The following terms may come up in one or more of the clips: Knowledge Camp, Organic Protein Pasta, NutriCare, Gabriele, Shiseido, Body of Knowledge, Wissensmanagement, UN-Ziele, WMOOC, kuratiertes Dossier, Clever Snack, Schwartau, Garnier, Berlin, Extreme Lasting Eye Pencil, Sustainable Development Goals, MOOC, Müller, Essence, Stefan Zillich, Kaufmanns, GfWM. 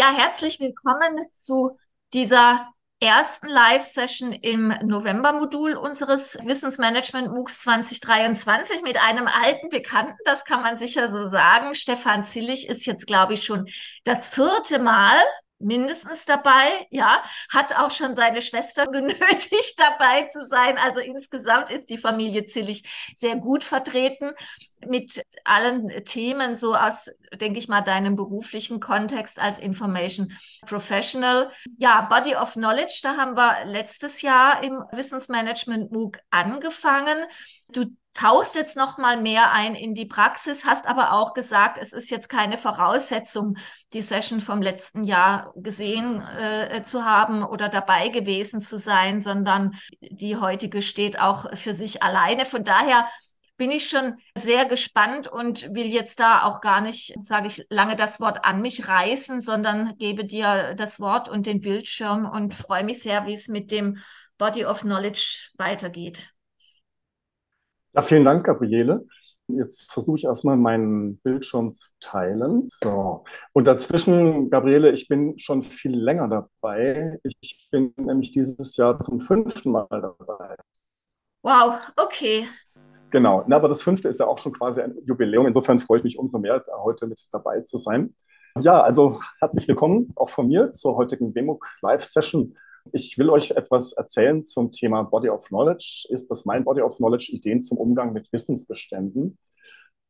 Ja, herzlich willkommen zu dieser ersten Live-Session im November-Modul unseres Wissensmanagement-MOOCs 2023 mit einem alten Bekannten, das kann man sicher so sagen. Stefan Zillich ist jetzt, glaube ich, schon das vierte Mal mindestens dabei, ja, hat auch schon seine Schwester genötigt, dabei zu sein. Also insgesamt ist die Familie Zillich sehr gut vertreten mit allen Themen, so aus, denke ich mal, deinem beruflichen Kontext als Information Professional. Ja, Body of Knowledge, da haben wir letztes Jahr im Wissensmanagement MOOC angefangen. Du tauchst jetzt noch mal mehr ein in die Praxis, hast aber auch gesagt, es ist jetzt keine Voraussetzung, die Session vom letzten Jahr gesehen zu haben oder dabei gewesen zu sein, sondern die heutige steht auch für sich alleine. Von daher bin ich schon sehr gespannt und will jetzt da auch gar nicht, sage ich, lange das Wort an mich reißen, sondern gebe dir das Wort und den Bildschirm und freue mich sehr, wie es mit dem Body of Knowledge weitergeht. Ja, vielen Dank, Gabriele. Jetzt versuche ich erstmal meinen Bildschirm zu teilen. So. Und dazwischen, Gabriele, ich bin schon viel länger dabei. Ich bin nämlich dieses Jahr zum 5. Mal dabei. Wow, okay. Genau, na, aber das 5. ist ja auch schon quasi ein Jubiläum. Insofern freue ich mich umso mehr, heute mit dabei zu sein. Ja, also herzlich willkommen auch von mir zur heutigen WMOOC Live-Session. Ich will euch etwas erzählen zum Thema Body of Knowledge. Ist das mein Body of Knowledge? Ideen zum Umgang mit Wissensbeständen.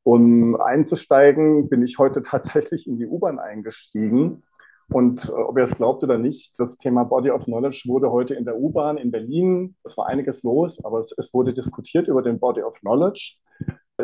Um einzusteigen, bin ich heute tatsächlich in die U-Bahn eingestiegen. Und ob ihr es glaubt oder nicht, das Thema Body of Knowledge wurde heute in der U-Bahn in Berlin. Es war einiges los, aber es wurde diskutiert über den Body of Knowledge.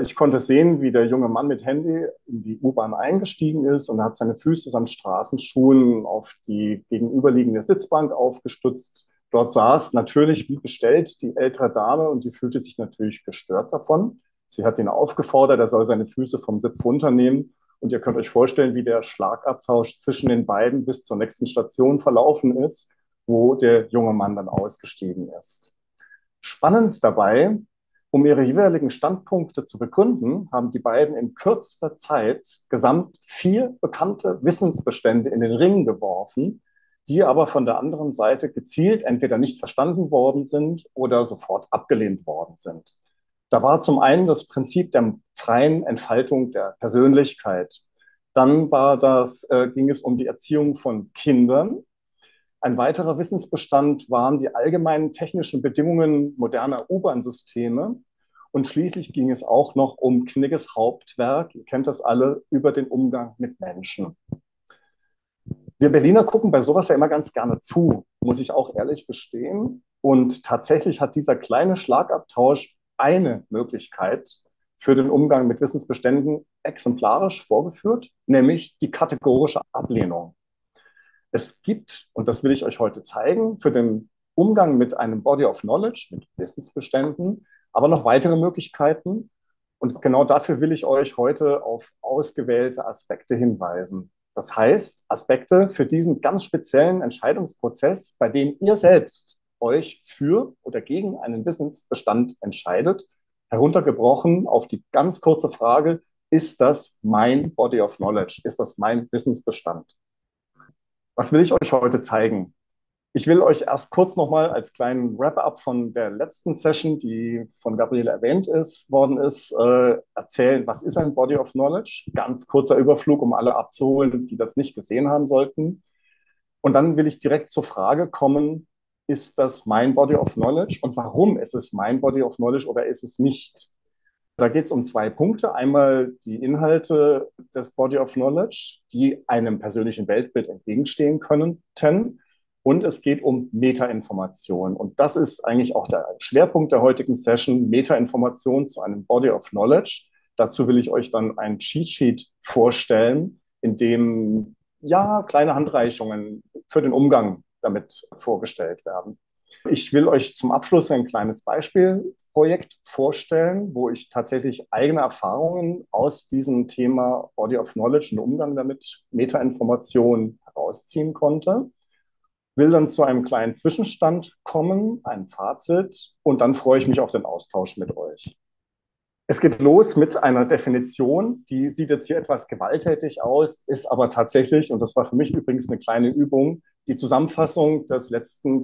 Ich konnte sehen, wie der junge Mann mit Handy in die U-Bahn eingestiegen ist und hat seine Füße samt Straßenschuhen auf die gegenüberliegende Sitzbank aufgestützt. Dort saß natürlich wie bestellt die ältere Dame und die fühlte sich natürlich gestört davon. Sie hat ihn aufgefordert, er soll seine Füße vom Sitz runternehmen. Und ihr könnt euch vorstellen, wie der Schlagabtausch zwischen den beiden bis zur nächsten Station verlaufen ist, wo der junge Mann dann ausgestiegen ist. Spannend dabei: Um ihre jeweiligen Standpunkte zu begründen, haben die beiden in kürzester Zeit gesamt 4 bekannte Wissensbestände in den Ring geworfen, die aber von der anderen Seite gezielt entweder nicht verstanden worden sind oder sofort abgelehnt worden sind. Da war zum einen das Prinzip der freien Entfaltung der Persönlichkeit. Dann war ging es um die Erziehung von Kindern. Ein weiterer Wissensbestand waren die allgemeinen technischen Bedingungen moderner U-Bahn-Systeme. Und schließlich ging es auch noch um Knigges Hauptwerk, ihr kennt das alle, über den Umgang mit Menschen. Wir Berliner gucken bei sowas ja immer ganz gerne zu, muss ich auch ehrlich gestehen. Und tatsächlich hat dieser kleine Schlagabtausch eine Möglichkeit für den Umgang mit Wissensbeständen exemplarisch vorgeführt, nämlich die kategorische Ablehnung. Es gibt, und das will ich euch heute zeigen, für den Umgang mit einem Body of Knowledge, mit Wissensbeständen, aber noch weitere Möglichkeiten. Und genau dafür will ich euch heute auf ausgewählte Aspekte hinweisen. Das heißt, Aspekte für diesen ganz speziellen Entscheidungsprozess, bei dem ihr selbst euch für oder gegen einen Wissensbestand entscheidet, heruntergebrochen auf die ganz kurze Frage: Ist das mein Body of Knowledge? Ist das mein Wissensbestand? Was will ich euch heute zeigen? Ich will euch erst kurz nochmal als kleinen Wrap-up von der letzten Session, die von Gabriele erwähnt worden ist, erzählen, was ist ein Body of Knowledge? Ganz kurzer Überflug, um alle abzuholen, die das nicht gesehen haben sollten. Und dann will ich direkt zur Frage kommen: Ist das mein Body of Knowledge? Und warum ist es mein Body of Knowledge oder ist es nicht? Da geht es um 2 Punkte. Einmal die Inhalte des Body of Knowledge, die einem persönlichen Weltbild entgegenstehen könnten. Und es geht um Metainformation. Und das ist eigentlich auch der Schwerpunkt der heutigen Session, Metainformation zu einem Body of Knowledge. Dazu will ich euch dann ein Cheatsheet vorstellen, in dem ja kleine Handreichungen für den Umgang damit vorgestellt werden. Ich will euch zum Abschluss ein kleines Beispielprojekt vorstellen, wo ich tatsächlich eigene Erfahrungen aus diesem Thema Body of Knowledge und Umgang damit, Metainformation, herausziehen konnte. Will dann zu einem kleinen Zwischenstand kommen, ein Fazit, und dann freue ich mich auf den Austausch mit euch. Es geht los mit einer Definition, die sieht jetzt hier etwas gewalttätig aus, ist aber tatsächlich, und das war für mich übrigens eine kleine Übung, die Zusammenfassung des der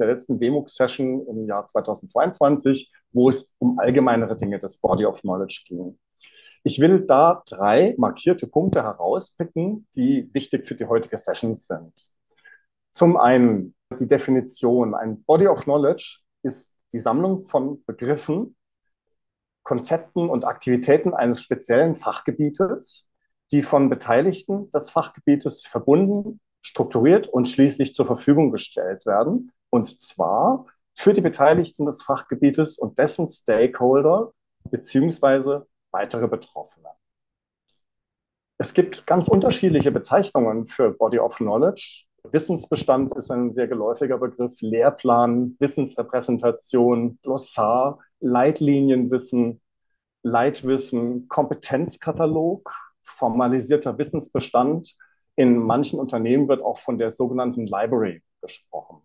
letzten WMOOC-Session im Jahr 2022, wo es um allgemeinere Dinge des Body of Knowledge ging. Ich will da 3 markierte Punkte herauspicken, die wichtig für die heutige Session sind. Zum einen die Definition. Ein Body of Knowledge ist die Sammlung von Begriffen, Konzepten und Aktivitäten eines speziellen Fachgebietes, die von Beteiligten des Fachgebietes verbunden, strukturiert und schließlich zur Verfügung gestellt werden, und zwar für die Beteiligten des Fachgebietes und dessen Stakeholder bzw. weitere Betroffene. Es gibt ganz unterschiedliche Bezeichnungen für Body of Knowledge. Wissensbestand ist ein sehr geläufiger Begriff, Lehrplan, Wissensrepräsentation, Glossar, Leitlinienwissen, Leitwissen, Kompetenzkatalog, formalisierter Wissensbestand. In manchen Unternehmen wird auch von der sogenannten Library gesprochen.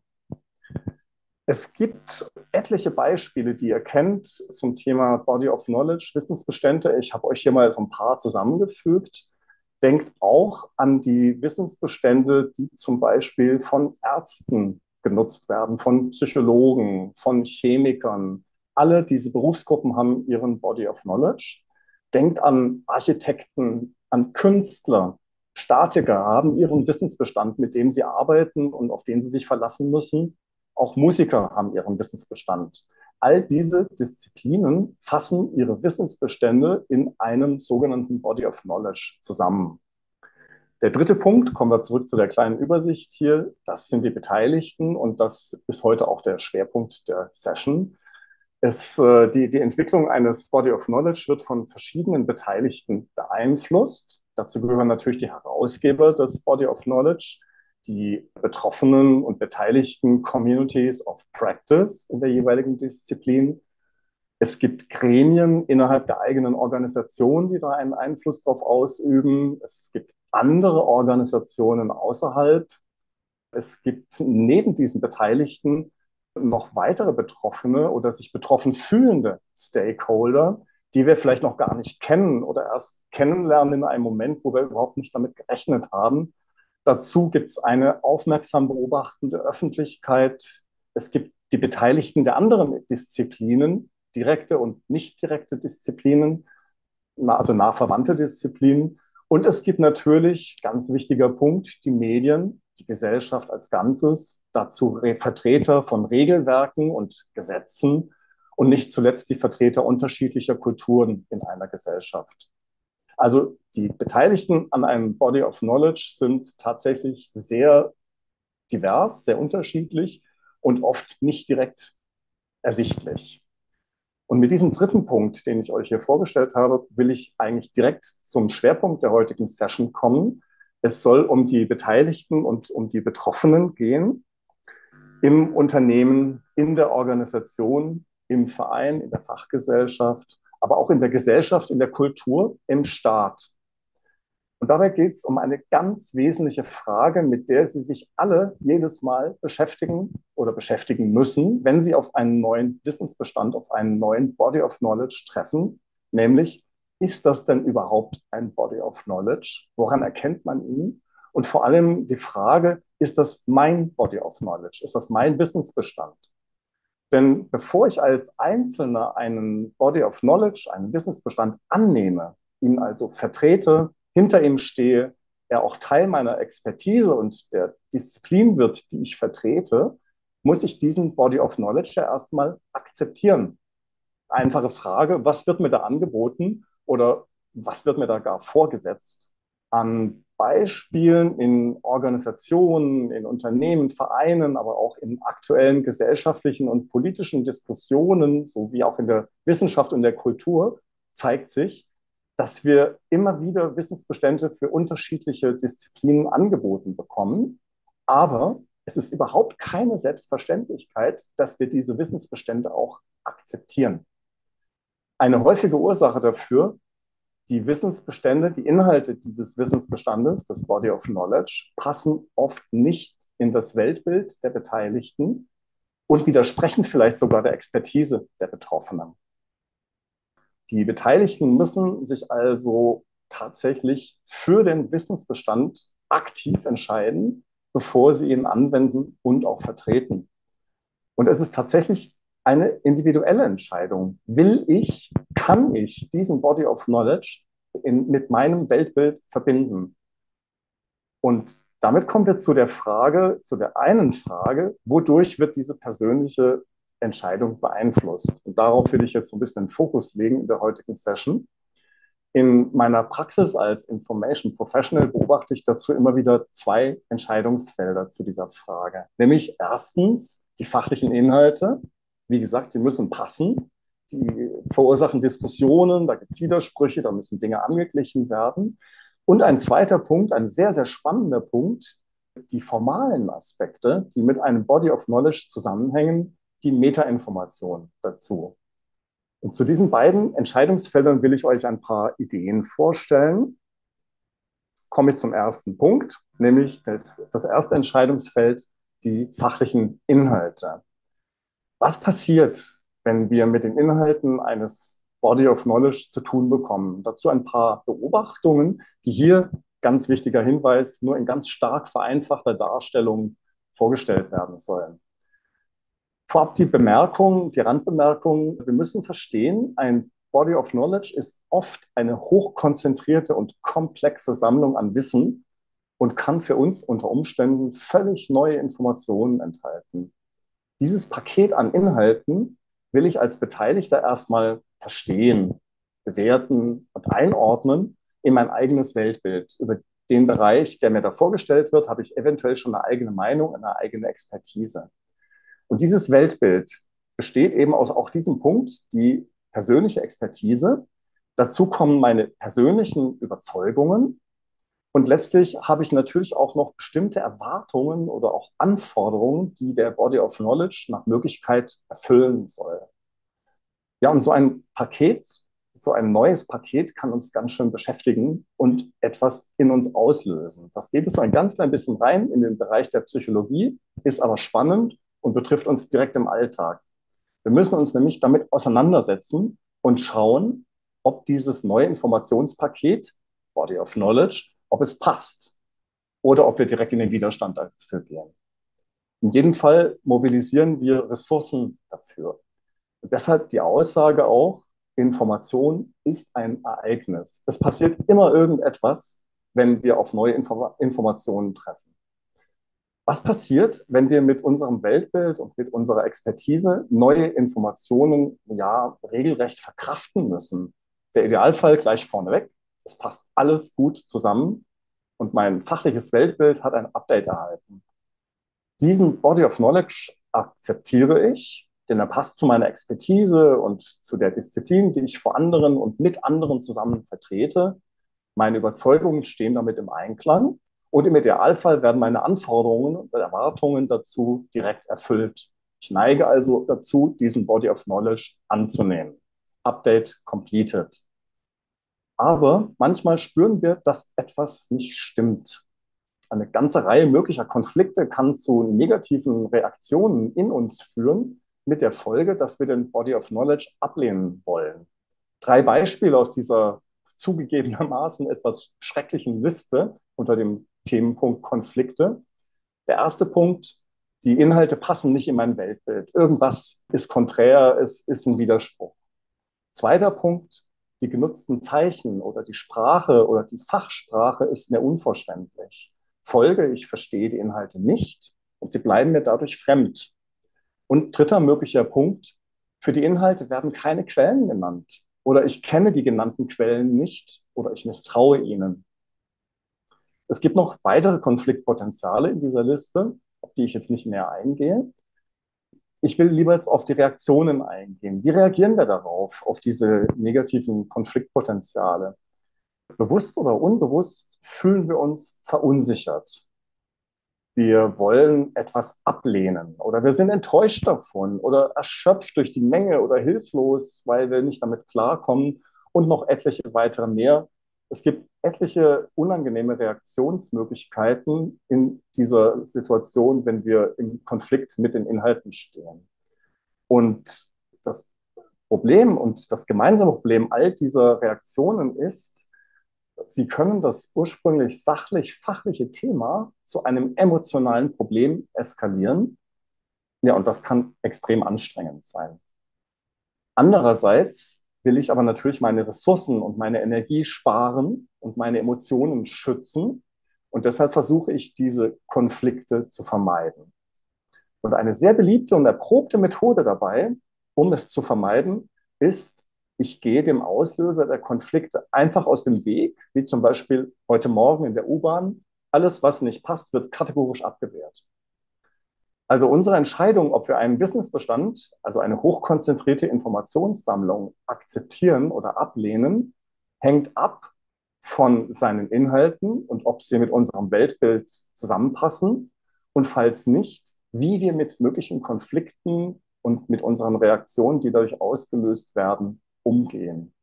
Es gibt etliche Beispiele, die ihr kennt zum Thema Body of Knowledge, Wissensbestände. Ich habe euch hier mal so ein paar zusammengefügt. Denkt auch an die Wissensbestände, die zum Beispiel von Ärzten genutzt werden, von Psychologen, von Chemikern. Alle diese Berufsgruppen haben ihren Body of Knowledge. Denkt an Architekten, an Künstler. Statiker haben ihren Wissensbestand, mit dem sie arbeiten und auf den sie sich verlassen müssen. Auch Musiker haben ihren Wissensbestand. All diese Disziplinen fassen ihre Wissensbestände in einem sogenannten Body of Knowledge zusammen. Der dritte Punkt, kommen wir zurück zu der kleinen Übersicht hier, das sind die Beteiligten, und das ist heute auch der Schwerpunkt der Session. Die Entwicklung eines Body of Knowledge wird von verschiedenen Beteiligten beeinflusst. Dazu gehören natürlich die Herausgeber des Body of Knowledge, die betroffenen und beteiligten Communities of Practice in der jeweiligen Disziplin. Es gibt Gremien innerhalb der eigenen Organisation, die da einen Einfluss darauf ausüben. Es gibt andere Organisationen außerhalb. Es gibt neben diesen Beteiligten noch weitere Betroffene oder sich betroffen fühlende Stakeholder, die wir vielleicht noch gar nicht kennen oder erst kennenlernen in einem Moment, wo wir überhaupt nicht damit gerechnet haben. Dazu gibt es eine aufmerksam beobachtende Öffentlichkeit. Es gibt die Beteiligten der anderen Disziplinen, direkte und nicht direkte Disziplinen, also nah verwandte Disziplinen. Und es gibt natürlich, ganz wichtiger Punkt, die Medien, die Gesellschaft als Ganzes, dazu Vertreter von Regelwerken und Gesetzen und nicht zuletzt die Vertreter unterschiedlicher Kulturen in einer Gesellschaft. Also die Beteiligten an einem Body of Knowledge sind tatsächlich sehr divers, sehr unterschiedlich und oft nicht direkt ersichtlich. Und mit diesem dritten Punkt, den ich euch hier vorgestellt habe, will ich eigentlich direkt zum Schwerpunkt der heutigen Session kommen. Es soll um die Beteiligten und um die Betroffenen gehen, im Unternehmen, in der Organisation, im Verein, in der Fachgesellschaft, aber auch in der Gesellschaft, in der Kultur, im Staat. Und dabei geht es um eine ganz wesentliche Frage, mit der Sie sich alle jedes Mal beschäftigen oder beschäftigen müssen, wenn Sie auf einen neuen Wissensbestand, auf einen neuen Body of Knowledge treffen, nämlich: Ist das denn überhaupt ein Body of Knowledge? Woran erkennt man ihn? Und vor allem die Frage, ist das mein Body of Knowledge? Ist das mein Wissensbestand? Denn bevor ich als Einzelner einen Body of Knowledge, einen Wissensbestand annehme, ihn also vertrete, hinter ihm stehe, er auch Teil meiner Expertise und der Disziplin wird, die ich vertrete, muss ich diesen Body of Knowledge ja erstmal akzeptieren. Einfache Frage, was wird mir da angeboten? Oder was wird mir da gar vorgesetzt? An Beispielen in Organisationen, in Unternehmen, Vereinen, aber auch in aktuellen gesellschaftlichen und politischen Diskussionen, sowie auch in der Wissenschaft und der Kultur, zeigt sich, dass wir immer wieder Wissensbestände für unterschiedliche Disziplinen angeboten bekommen. Aber es ist überhaupt keine Selbstverständlichkeit, dass wir diese Wissensbestände auch akzeptieren. Eine häufige Ursache dafür: die Wissensbestände, die Inhalte dieses Wissensbestandes, des Body of Knowledge, passen oft nicht in das Weltbild der Beteiligten und widersprechen vielleicht sogar der Expertise der Betroffenen. Die Beteiligten müssen sich also tatsächlich für den Wissensbestand aktiv entscheiden, bevor sie ihn anwenden und auch vertreten. Und es ist tatsächlich eine individuelle Entscheidung. Will ich, kann ich diesen Body of Knowledge mit meinem Weltbild verbinden? Und damit kommen wir zu der Frage, zu der einen Frage, wodurch wird diese persönliche Entscheidung beeinflusst? Und darauf will ich jetzt so ein bisschen den Fokus legen in der heutigen Session. In meiner Praxis als Information Professional beobachte ich dazu immer wieder zwei Entscheidungsfelder zu dieser Frage. Nämlich erstens die fachlichen Inhalte. Wie gesagt, die müssen passen. Die verursachen Diskussionen, da gibt es Widersprüche, da müssen Dinge angeglichen werden. Und ein zweiter Punkt, ein sehr, sehr spannender Punkt, die formalen Aspekte, die mit einem Body of Knowledge zusammenhängen, die Metainformation dazu. Und zu diesen beiden Entscheidungsfeldern will ich euch ein paar Ideen vorstellen. Komme ich zum ersten Punkt, nämlich das erste Entscheidungsfeld, die fachlichen Inhalte. Was passiert, wenn wir mit den Inhalten eines Body of Knowledge zu tun bekommen? Dazu ein paar Beobachtungen, die hier, ganz wichtiger Hinweis, nur in ganz stark vereinfachter Darstellung vorgestellt werden sollen. Vorab die Bemerkung, die Randbemerkung, wir müssen verstehen, ein Body of Knowledge ist oft eine hochkonzentrierte und komplexe Sammlung an Wissen und kann für uns unter Umständen völlig neue Informationen enthalten. Dieses Paket an Inhalten will ich als Beteiligter erstmal verstehen, bewerten und einordnen in mein eigenes Weltbild. Über den Bereich, der mir da vorgestellt wird, habe ich eventuell schon eine eigene Meinung, eine eigene Expertise. Und dieses Weltbild besteht eben aus auch diesem Punkt, die persönliche Expertise. Dazu kommen meine persönlichen Überzeugungen. Und letztlich habe ich natürlich auch noch bestimmte Erwartungen oder auch Anforderungen, die der Body of Knowledge nach Möglichkeit erfüllen soll. Ja, und so ein Paket, so ein neues Paket kann uns ganz schön beschäftigen und etwas in uns auslösen. Das geht so ein ganz klein bisschen rein in den Bereich der Psychologie, ist aber spannend und betrifft uns direkt im Alltag. Wir müssen uns nämlich damit auseinandersetzen und schauen, ob dieses neue Informationspaket, Body of Knowledge, ob es passt oder ob wir direkt in den Widerstand dafür gehen. In jedem Fall mobilisieren wir Ressourcen dafür. Und deshalb die Aussage auch, Information ist ein Ereignis. Es passiert immer irgendetwas, wenn wir auf neue Informationen treffen. Was passiert, wenn wir mit unserem Weltbild und mit unserer Expertise neue Informationen ja regelrecht verkraften müssen? Der Idealfall gleich vorneweg, es passt alles gut zusammen und mein fachliches Weltbild hat ein Update erhalten. Diesen Body of Knowledge akzeptiere ich, denn er passt zu meiner Expertise und zu der Disziplin, die ich vor anderen und mit anderen zusammen vertrete. Meine Überzeugungen stehen damit im Einklang. Und im Idealfall werden meine Anforderungen und Erwartungen dazu direkt erfüllt. Ich neige also dazu, diesen Body of Knowledge anzunehmen. Update completed. Aber manchmal spüren wir, dass etwas nicht stimmt. Eine ganze Reihe möglicher Konflikte kann zu negativen Reaktionen in uns führen, mit der Folge, dass wir den Body of Knowledge ablehnen wollen. 3 Beispiele aus dieser zugegebenermaßen etwas schrecklichen Liste unter dem Themenpunkt Konflikte. Der erste Punkt, die Inhalte passen nicht in mein Weltbild. Irgendwas ist konträr, es ist ein Widerspruch. Zweiter Punkt, die genutzten Zeichen oder die Sprache oder die Fachsprache ist mir unverständlich. Folge, ich verstehe die Inhalte nicht und sie bleiben mir dadurch fremd. Und dritter möglicher Punkt, für die Inhalte werden keine Quellen genannt oder ich kenne die genannten Quellen nicht oder ich misstraue ihnen. Es gibt noch weitere Konfliktpotenziale in dieser Liste, auf die ich jetzt nicht näher eingehe. Ich will lieber jetzt auf die Reaktionen eingehen. Wie reagieren wir darauf, auf diese negativen Konfliktpotenziale? Bewusst oder unbewusst fühlen wir uns verunsichert. Wir wollen etwas ablehnen oder wir sind enttäuscht davon oder erschöpft durch die Menge oder hilflos, weil wir nicht damit klarkommen und noch etliche weitere mehr. Es gibt etliche unangenehme Reaktionsmöglichkeiten in dieser Situation, wenn wir im Konflikt mit den Inhalten stehen. Und das Problem und das gemeinsame Problem all dieser Reaktionen ist, sie können das ursprünglich sachlich-fachliche Thema zu einem emotionalen Problem eskalieren. Ja, und das kann extrem anstrengend sein. Andererseits will ich aber natürlich meine Ressourcen und meine Energie sparen und meine Emotionen schützen. Und deshalb versuche ich, diese Konflikte zu vermeiden. Und eine sehr beliebte und erprobte Methode dabei, um es zu vermeiden, ist, ich gehe dem Auslöser der Konflikte einfach aus dem Weg, wie zum Beispiel heute Morgen in der U-Bahn. Alles, was nicht passt, wird kategorisch abgewehrt. Also unsere Entscheidung, ob wir einen Wissensbestand, also eine hochkonzentrierte Informationssammlung, akzeptieren oder ablehnen, hängt ab von seinen Inhalten und ob sie mit unserem Weltbild zusammenpassen und falls nicht, wie wir mit möglichen Konflikten und mit unseren Reaktionen, die dadurch ausgelöst werden, umgehen.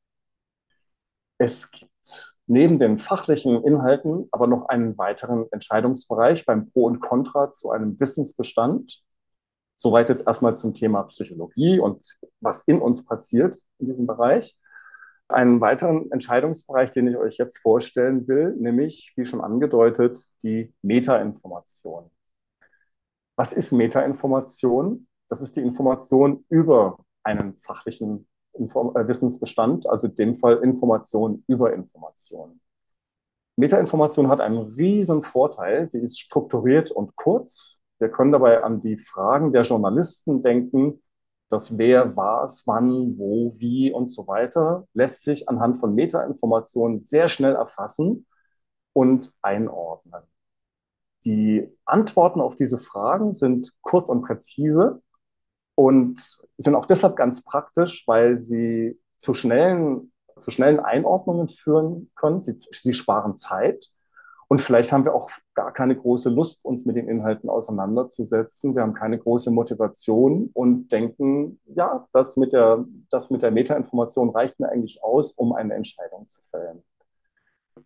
Es gibt neben den fachlichen Inhalten aber noch einen weiteren Entscheidungsbereich beim Pro und Contra zu einem Wissensbestand. Soweit jetzt erstmal zum Thema Psychologie und was in uns passiert in diesem Bereich. Einen weiteren Entscheidungsbereich, den ich euch jetzt vorstellen will, nämlich, wie schon angedeutet, die Metainformation. Was ist Metainformation? Das ist die Information über einen fachlichen Wissensbestand, also in dem Fall Information über Information. Metainformation hat einen riesen Vorteil. Sie ist strukturiert und kurz. Wir können dabei an die Fragen der Journalisten denken. Das Wer, Was, Wann, Wo, Wie und so weiter lässt sich anhand von Metainformationen sehr schnell erfassen und einordnen. Die Antworten auf diese Fragen sind kurz und präzise und sind auch deshalb ganz praktisch, weil sie zu schnellen Einordnungen führen können. Sie sparen Zeit und vielleicht haben wir auch gar keine große Lust, uns mit den Inhalten auseinanderzusetzen. Wir haben keine große Motivation und denken, ja, das mit der Metainformation reicht mir eigentlich aus, um eine Entscheidung zu fällen.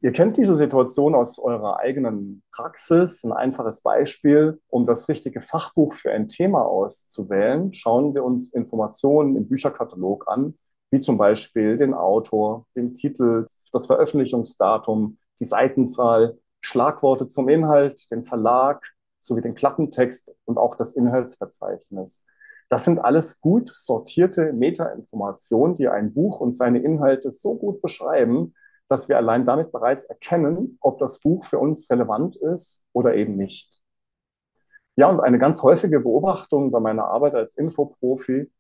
Ihr kennt diese Situation aus eurer eigenen Praxis. Ein einfaches Beispiel, um das richtige Fachbuch für ein Thema auszuwählen, schauen wir uns Informationen im Bücherkatalog an, wie zum Beispiel den Autor, den Titel, das Veröffentlichungsdatum, die Seitenzahl, Schlagworte zum Inhalt, den Verlag sowie den Klappentext und auch das Inhaltsverzeichnis. Das sind alles gut sortierte Metainformationen, die ein Buch und seine Inhalte so gut beschreiben, dass wir allein damit bereits erkennen, ob das Buch für uns relevant ist oder eben nicht. Ja, und eine ganz häufige Beobachtung bei meiner Arbeit als Infoprofi,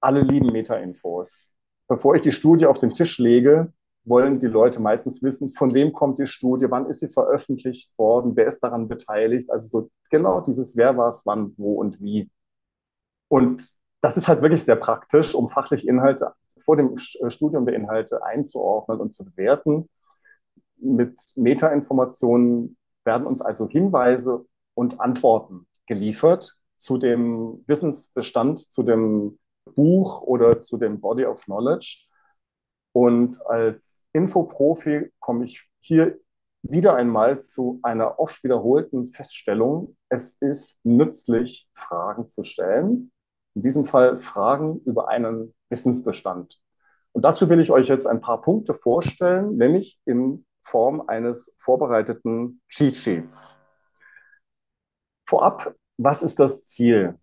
alle lieben Metainfos. Bevor ich die Studie auf den Tisch lege, wollen die Leute meistens wissen, von wem kommt die Studie, wann ist sie veröffentlicht worden, wer ist daran beteiligt. Also so genau dieses Wer, Was, Wann, Wo und Wie. Und das ist halt wirklich sehr praktisch, um fachlich Inhalte vor dem Studium der Inhalte einzuordnen und zu bewerten. Mit Metainformationen werden uns also Hinweise und Antworten geliefert zu dem Wissensbestand, zu dem Buch oder zu dem Body of Knowledge. Und als Infoprofi komme ich hier wieder einmal zu einer oft wiederholten Feststellung. Es ist nützlich, Fragen zu stellen. In diesem Fall Fragen über einen Wissensbestand. Und dazu will ich euch jetzt ein paar Punkte vorstellen, nämlich in Form eines vorbereiteten Cheatsheets. Vorab, was ist das Ziel?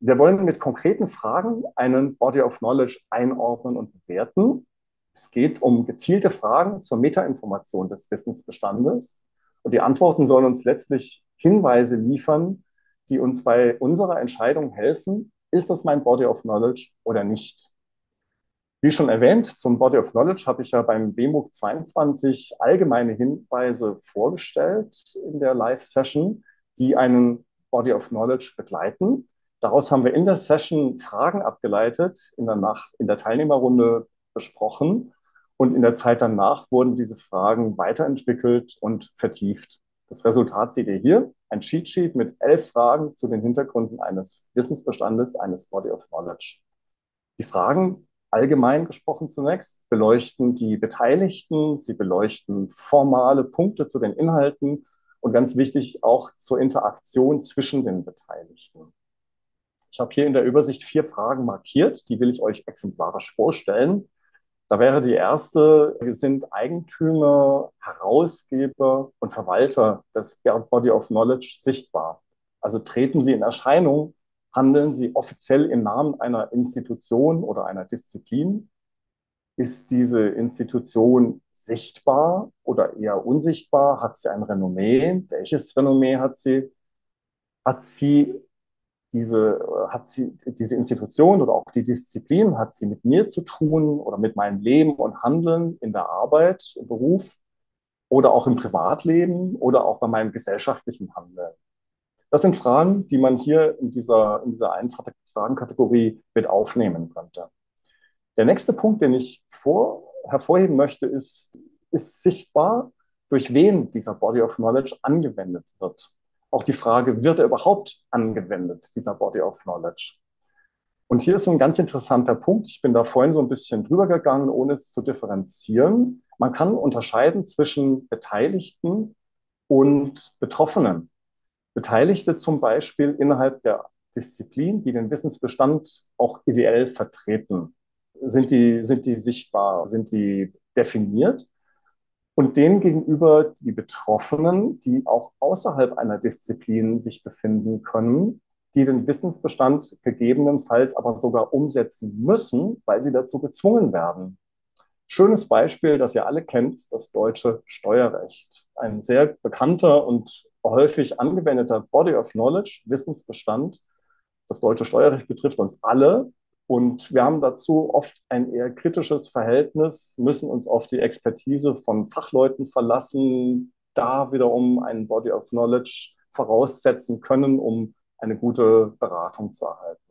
Wir wollen mit konkreten Fragen einen Body of Knowledge einordnen und bewerten. Es geht um gezielte Fragen zur Metainformation des Wissensbestandes. Und die Antworten sollen uns letztlich Hinweise liefern, die uns bei unserer Entscheidung helfen, ist das mein Body of Knowledge oder nicht? Wie schon erwähnt, zum Body of Knowledge habe ich ja beim WMOOC 22 allgemeine Hinweise vorgestellt in der Live-Session, die einen Body of Knowledge begleiten. Daraus haben wir in der Session Fragen abgeleitet, in der Nacht, in der Teilnehmerrunde besprochen und in der Zeit danach wurden diese Fragen weiterentwickelt und vertieft. Das Resultat seht ihr hier, ein Cheatsheet mit 11 Fragen zu den Hintergründen eines Wissensbestandes, eines Body of Knowledge. Die Fragen, allgemein gesprochen zunächst, beleuchten die Beteiligten, sie beleuchten formale Punkte zu den Inhalten und ganz wichtig auch zur Interaktion zwischen den Beteiligten. Ich habe hier in der Übersicht 4 Fragen markiert, die will ich euch exemplarisch vorstellen. Da wäre die erste, sind Eigentümer, Herausgeber und Verwalter des Body of Knowledge sichtbar? Also treten sie in Erscheinung, handeln sie offiziell im Namen einer Institution oder einer Disziplin? Ist diese Institution sichtbar oder eher unsichtbar? Hat sie ein Renommee? Welches Renommee hat sie? Hat diese Institution oder auch die Disziplin, hat sie mit mir zu tun oder mit meinem Leben und Handeln in der Arbeit, im Beruf oder auch im Privatleben oder auch bei meinem gesellschaftlichen Handeln? Das sind Fragen, die man hier in dieser einen Fragenkategorie mit aufnehmen könnte. Der nächste Punkt, den ich hervorheben möchte, ist sichtbar, durch wen dieser Body of Knowledge angewendet wird. Auch die Frage, wird er überhaupt angewendet, dieser Body of Knowledge? Und hier ist so ein ganz interessanter Punkt. Ich bin da vorhin so ein bisschen drüber gegangen, ohne es zu differenzieren. Man kann unterscheiden zwischen Beteiligten und Betroffenen. Beteiligte zum Beispiel innerhalb der Disziplin, die den Wissensbestand auch ideell vertreten. Sind die sichtbar? Sind die definiert? Und denen gegenüber die Betroffenen, die auch außerhalb einer Disziplin sich befinden können, die den Wissensbestand gegebenenfalls aber sogar umsetzen müssen, weil sie dazu gezwungen werden. Schönes Beispiel, das ihr alle kennt, das deutsche Steuerrecht. Ein sehr bekannter und häufig angewendeter Body of Knowledge, Wissensbestand. Das deutsche Steuerrecht betrifft uns alle. Und wir haben dazu oft ein eher kritisches Verhältnis, müssen uns auf die Expertise von Fachleuten verlassen, da wiederum einen Body of Knowledge voraussetzen können, um eine gute Beratung zu erhalten.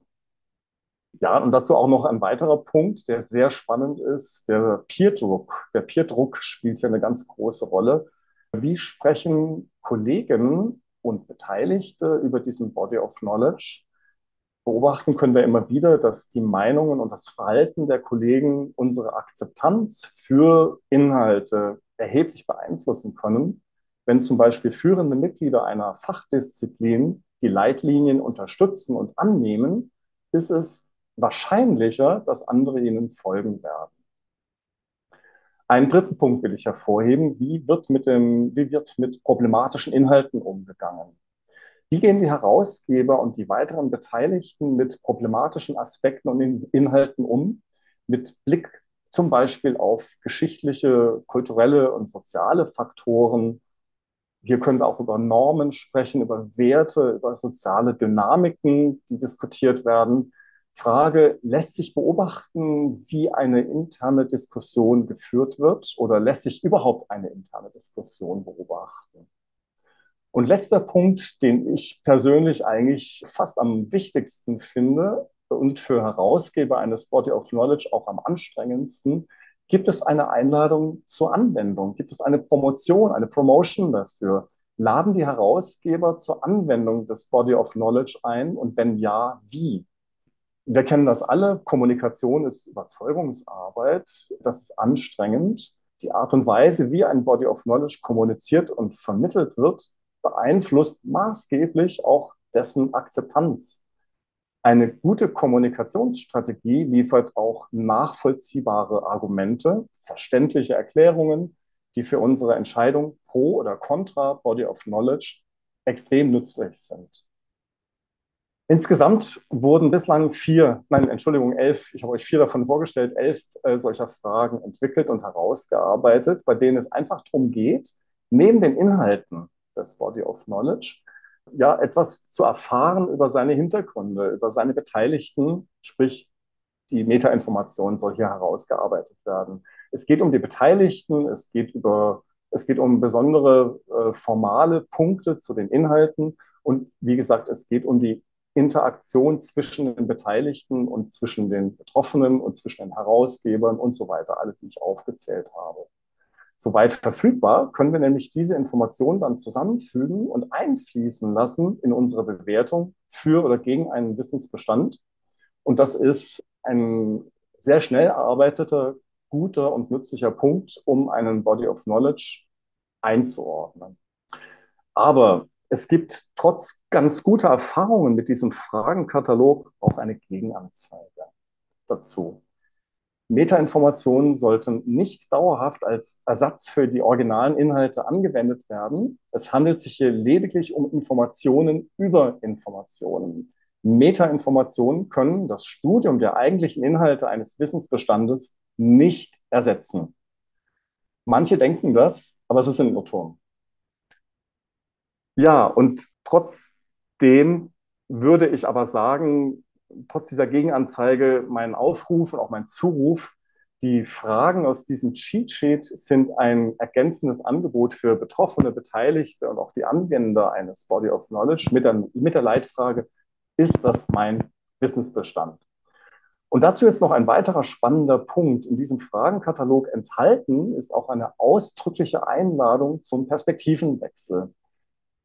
Ja, und dazu auch noch ein weiterer Punkt, der sehr spannend ist, der Peerdruck. Der Peerdruck spielt hier eine ganz große Rolle. Wie sprechen Kollegen und Beteiligte über diesen Body of Knowledge? Beobachten können wir immer wieder, dass die Meinungen und das Verhalten der Kollegen unsere Akzeptanz für Inhalte erheblich beeinflussen können, wenn zum Beispiel führende Mitglieder einer Fachdisziplin die Leitlinien unterstützen und annehmen, ist es wahrscheinlicher, dass andere ihnen folgen werden. Einen dritten Punkt will ich hervorheben: Wie wird mit problematischen Inhalten umgegangen? Wie gehen die Herausgeber und die weiteren Beteiligten mit problematischen Aspekten und Inhalten um, mit Blick zum Beispiel auf geschichtliche, kulturelle und soziale Faktoren? Hier können wir auch über Normen sprechen, über Werte, über soziale Dynamiken, die diskutiert werden. Frage, lässt sich beobachten, wie eine interne Diskussion geführt wird oder lässt sich überhaupt eine interne Diskussion beobachten? Und letzter Punkt, den ich persönlich eigentlich fast am wichtigsten finde und für Herausgeber eines Body of Knowledge auch am anstrengendsten: gibt es eine Einladung zur Anwendung? Gibt es eine Promotion, eine Promotion dafür? Laden die Herausgeber zur Anwendung des Body of Knowledge ein? Und wenn ja, wie? Wir kennen das alle. Kommunikation ist Überzeugungsarbeit. Das ist anstrengend. Die Art und Weise, wie ein Body of Knowledge kommuniziert und vermittelt wird, beeinflusst maßgeblich auch dessen Akzeptanz. Eine gute Kommunikationsstrategie liefert auch nachvollziehbare Argumente, verständliche Erklärungen, die für unsere Entscheidung pro oder contra Body of Knowledge extrem nützlich sind. Insgesamt wurden bislang 11, ich habe euch 4 davon vorgestellt, 11 solcher Fragen entwickelt und herausgearbeitet, bei denen es einfach darum geht, neben den Inhalten das Body of Knowledge, ja, etwas zu erfahren über seine Hintergründe, über seine Beteiligten, sprich die Metainformation soll hier herausgearbeitet werden. Es geht um die Beteiligten, es geht um besondere formale Punkte zu den Inhalten und wie gesagt, es geht um die Interaktion zwischen den Beteiligten und zwischen den Betroffenen und zwischen den Herausgebern und so weiter, alle, die ich aufgezählt habe. Soweit verfügbar, können wir nämlich diese Informationen dann zusammenfügen und einfließen lassen in unsere Bewertung für oder gegen einen Wissensbestand. Und das ist ein sehr schnell erarbeiteter, guter und nützlicher Punkt, um einen Body of Knowledge einzuordnen. Aber es gibt trotz ganz guter Erfahrungen mit diesem Fragenkatalog auch eine Gegenanzeige dazu. Metainformationen sollten nicht dauerhaft als Ersatz für die originalen Inhalte angewendet werden. Es handelt sich hier lediglich um Informationen über Informationen. Metainformationen können das Studium der eigentlichen Inhalte eines Wissensbestandes nicht ersetzen. Manche denken das, aber es ist ein Irrtum. Ja, und trotzdem würde ich aber sagen, trotz dieser Gegenanzeige, mein Aufruf und auch mein Zuruf, die Fragen aus diesem Cheatsheet sind ein ergänzendes Angebot für Betroffene, Beteiligte und auch die Anwender eines Body of Knowledge mit der Leitfrage, ist das mein Wissensbestand? Und dazu jetzt noch ein weiterer spannender Punkt. In diesem Fragenkatalog enthalten ist auch eine ausdrückliche Einladung zum Perspektivenwechsel.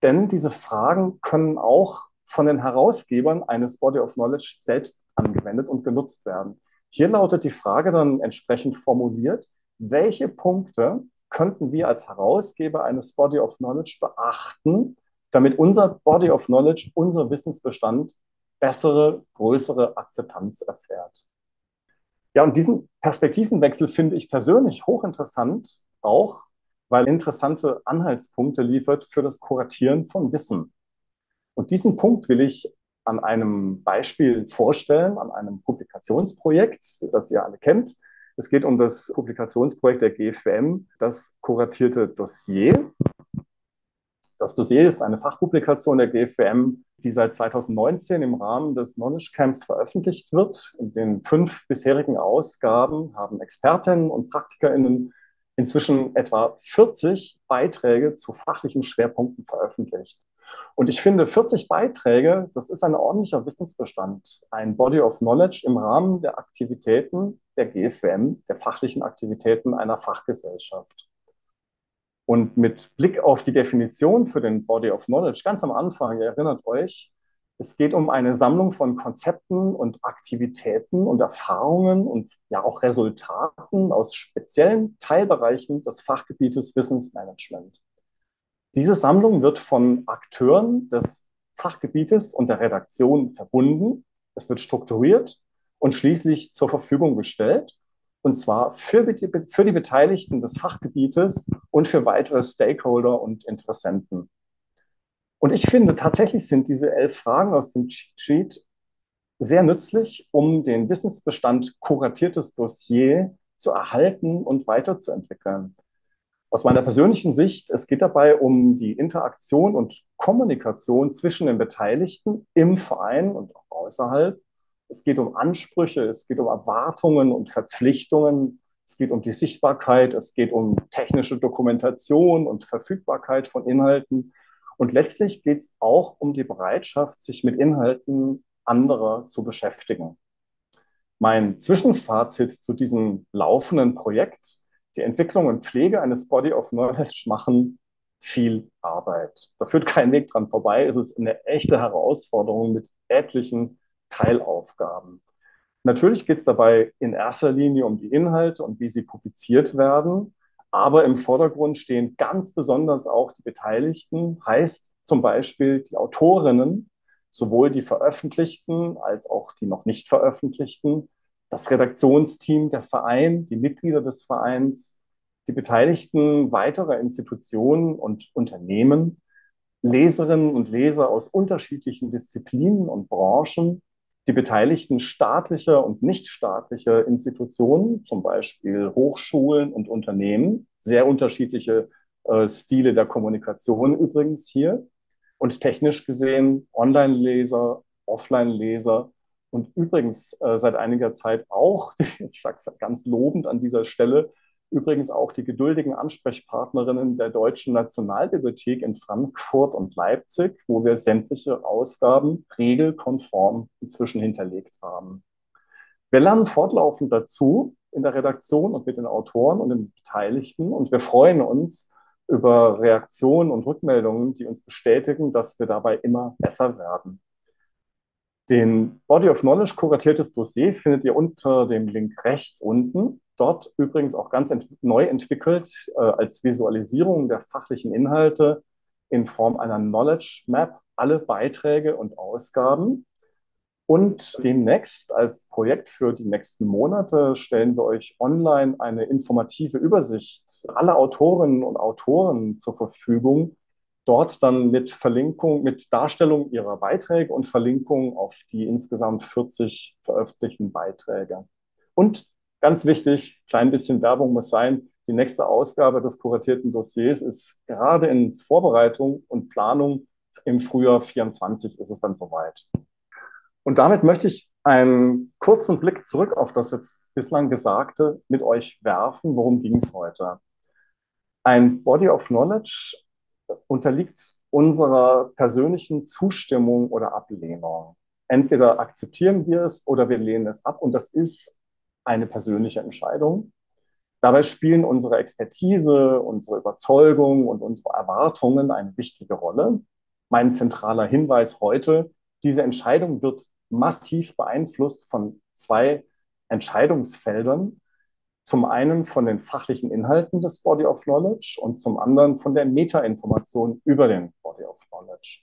Denn diese Fragen können auch von den Herausgebern eines Body of Knowledge selbst angewendet und genutzt werden. Hier lautet die Frage dann entsprechend formuliert, welche Punkte könnten wir als Herausgeber eines Body of Knowledge beachten, damit unser Body of Knowledge, unser Wissensbestand bessere, größere Akzeptanz erfährt. Ja, und diesen Perspektivenwechsel finde ich persönlich hochinteressant, auch weil interessante Anhaltspunkte liefert für das Kuratieren von Wissen. Und diesen Punkt will ich an einem Beispiel vorstellen, an einem Publikationsprojekt, das ihr alle kennt. Es geht um das Publikationsprojekt der GfWM, das kuratierte Dossier. Das Dossier ist eine Fachpublikation der GfWM, die seit 2019 im Rahmen des Knowledge Camps veröffentlicht wird. In den 5 bisherigen Ausgaben haben Expertinnen und PraktikerInnen inzwischen etwa 40 Beiträge zu fachlichen Schwerpunkten veröffentlicht. Und ich finde, 40 Beiträge, das ist ein ordentlicher Wissensbestand, ein Body of Knowledge im Rahmen der Aktivitäten der GfWM, der fachlichen Aktivitäten einer Fachgesellschaft. Und mit Blick auf die Definition für den Body of Knowledge, ganz am Anfang, ihr erinnert euch, es geht um eine Sammlung von Konzepten und Aktivitäten und Erfahrungen und ja auch Resultaten aus speziellen Teilbereichen des Fachgebietes Wissensmanagement. Diese Sammlung wird von Akteuren des Fachgebietes und der Redaktion verbunden. Es wird strukturiert und schließlich zur Verfügung gestellt, und zwar für die Beteiligten des Fachgebietes und für weitere Stakeholder und Interessenten. Und ich finde, tatsächlich sind diese 11 Fragen aus dem Cheatsheet sehr nützlich, um den Wissensbestand kuratiertes Dossier zu erhalten und weiterzuentwickeln. Aus meiner persönlichen Sicht, es geht dabei um die Interaktion und Kommunikation zwischen den Beteiligten im Verein und auch außerhalb. Es geht um Ansprüche, es geht um Erwartungen und Verpflichtungen, es geht um die Sichtbarkeit, es geht um technische Dokumentation und Verfügbarkeit von Inhalten. Und letztlich geht es auch um die Bereitschaft, sich mit Inhalten anderer zu beschäftigen. Mein Zwischenfazit zu diesem laufenden Projekt: die Entwicklung und Pflege eines Body of Knowledge machen viel Arbeit. Da führt kein Weg dran vorbei. Es ist eine echte Herausforderung mit etlichen Teilaufgaben. Natürlich geht es dabei in erster Linie um die Inhalte und wie sie publiziert werden. Aber im Vordergrund stehen ganz besonders auch die Beteiligten, heißt zum Beispiel die Autorinnen, sowohl die Veröffentlichten als auch die noch nicht Veröffentlichten, das Redaktionsteam, der Verein, die Mitglieder des Vereins, die Beteiligten weiterer Institutionen und Unternehmen, Leserinnen und Leser aus unterschiedlichen Disziplinen und Branchen, die Beteiligten staatlicher und nichtstaatlicher Institutionen, zum Beispiel Hochschulen und Unternehmen, sehr unterschiedliche Stile der Kommunikation übrigens hier, und technisch gesehen Online-Leser, Offline-Leser und übrigens seit einiger Zeit auch, ich sage es ganz lobend an dieser Stelle, übrigens auch die geduldigen Ansprechpartnerinnen der Deutschen Nationalbibliothek in Frankfurt und Leipzig, wo wir sämtliche Ausgaben regelkonform inzwischen hinterlegt haben. Wir lernen fortlaufend dazu in der Redaktion und mit den Autoren und den Beteiligten, und wir freuen uns über Reaktionen und Rückmeldungen, die uns bestätigen, dass wir dabei immer besser werden. Den Body of Knowledge kuratiertes Dossier findet ihr unter dem Link rechts unten. Dort übrigens auch ganz neu entwickelt als Visualisierung der fachlichen Inhalte in Form einer Knowledge Map alle Beiträge und Ausgaben. Und demnächst als Projekt für die nächsten Monate stellen wir euch online eine informative Übersicht aller Autorinnen und Autoren zur Verfügung. Dort dann mit Verlinkung, mit Darstellung ihrer Beiträge und Verlinkung auf die insgesamt 40 veröffentlichten Beiträge. Und ganz wichtig, klein bisschen Werbung muss sein, die nächste Ausgabe des kuratierten Dossiers ist gerade in Vorbereitung und Planung. Im Frühjahr 2024 ist es dann soweit. Und damit möchte ich einen kurzen Blick zurück auf das jetzt bislang Gesagte mit euch werfen. Worum ging es heute? Ein Body of Knowledge unterliegt unserer persönlichen Zustimmung oder Ablehnung. Entweder akzeptieren wir es oder wir lehnen es ab. Und das ist eine persönliche Entscheidung. Dabei spielen unsere Expertise, unsere Überzeugung und unsere Erwartungen eine wichtige Rolle. Mein zentraler Hinweis heute: Diese Entscheidung wird massiv beeinflusst von zwei Entscheidungsfeldern. Zum einen von den fachlichen Inhalten des Body of Knowledge und zum anderen von der Metainformation über den Body of Knowledge.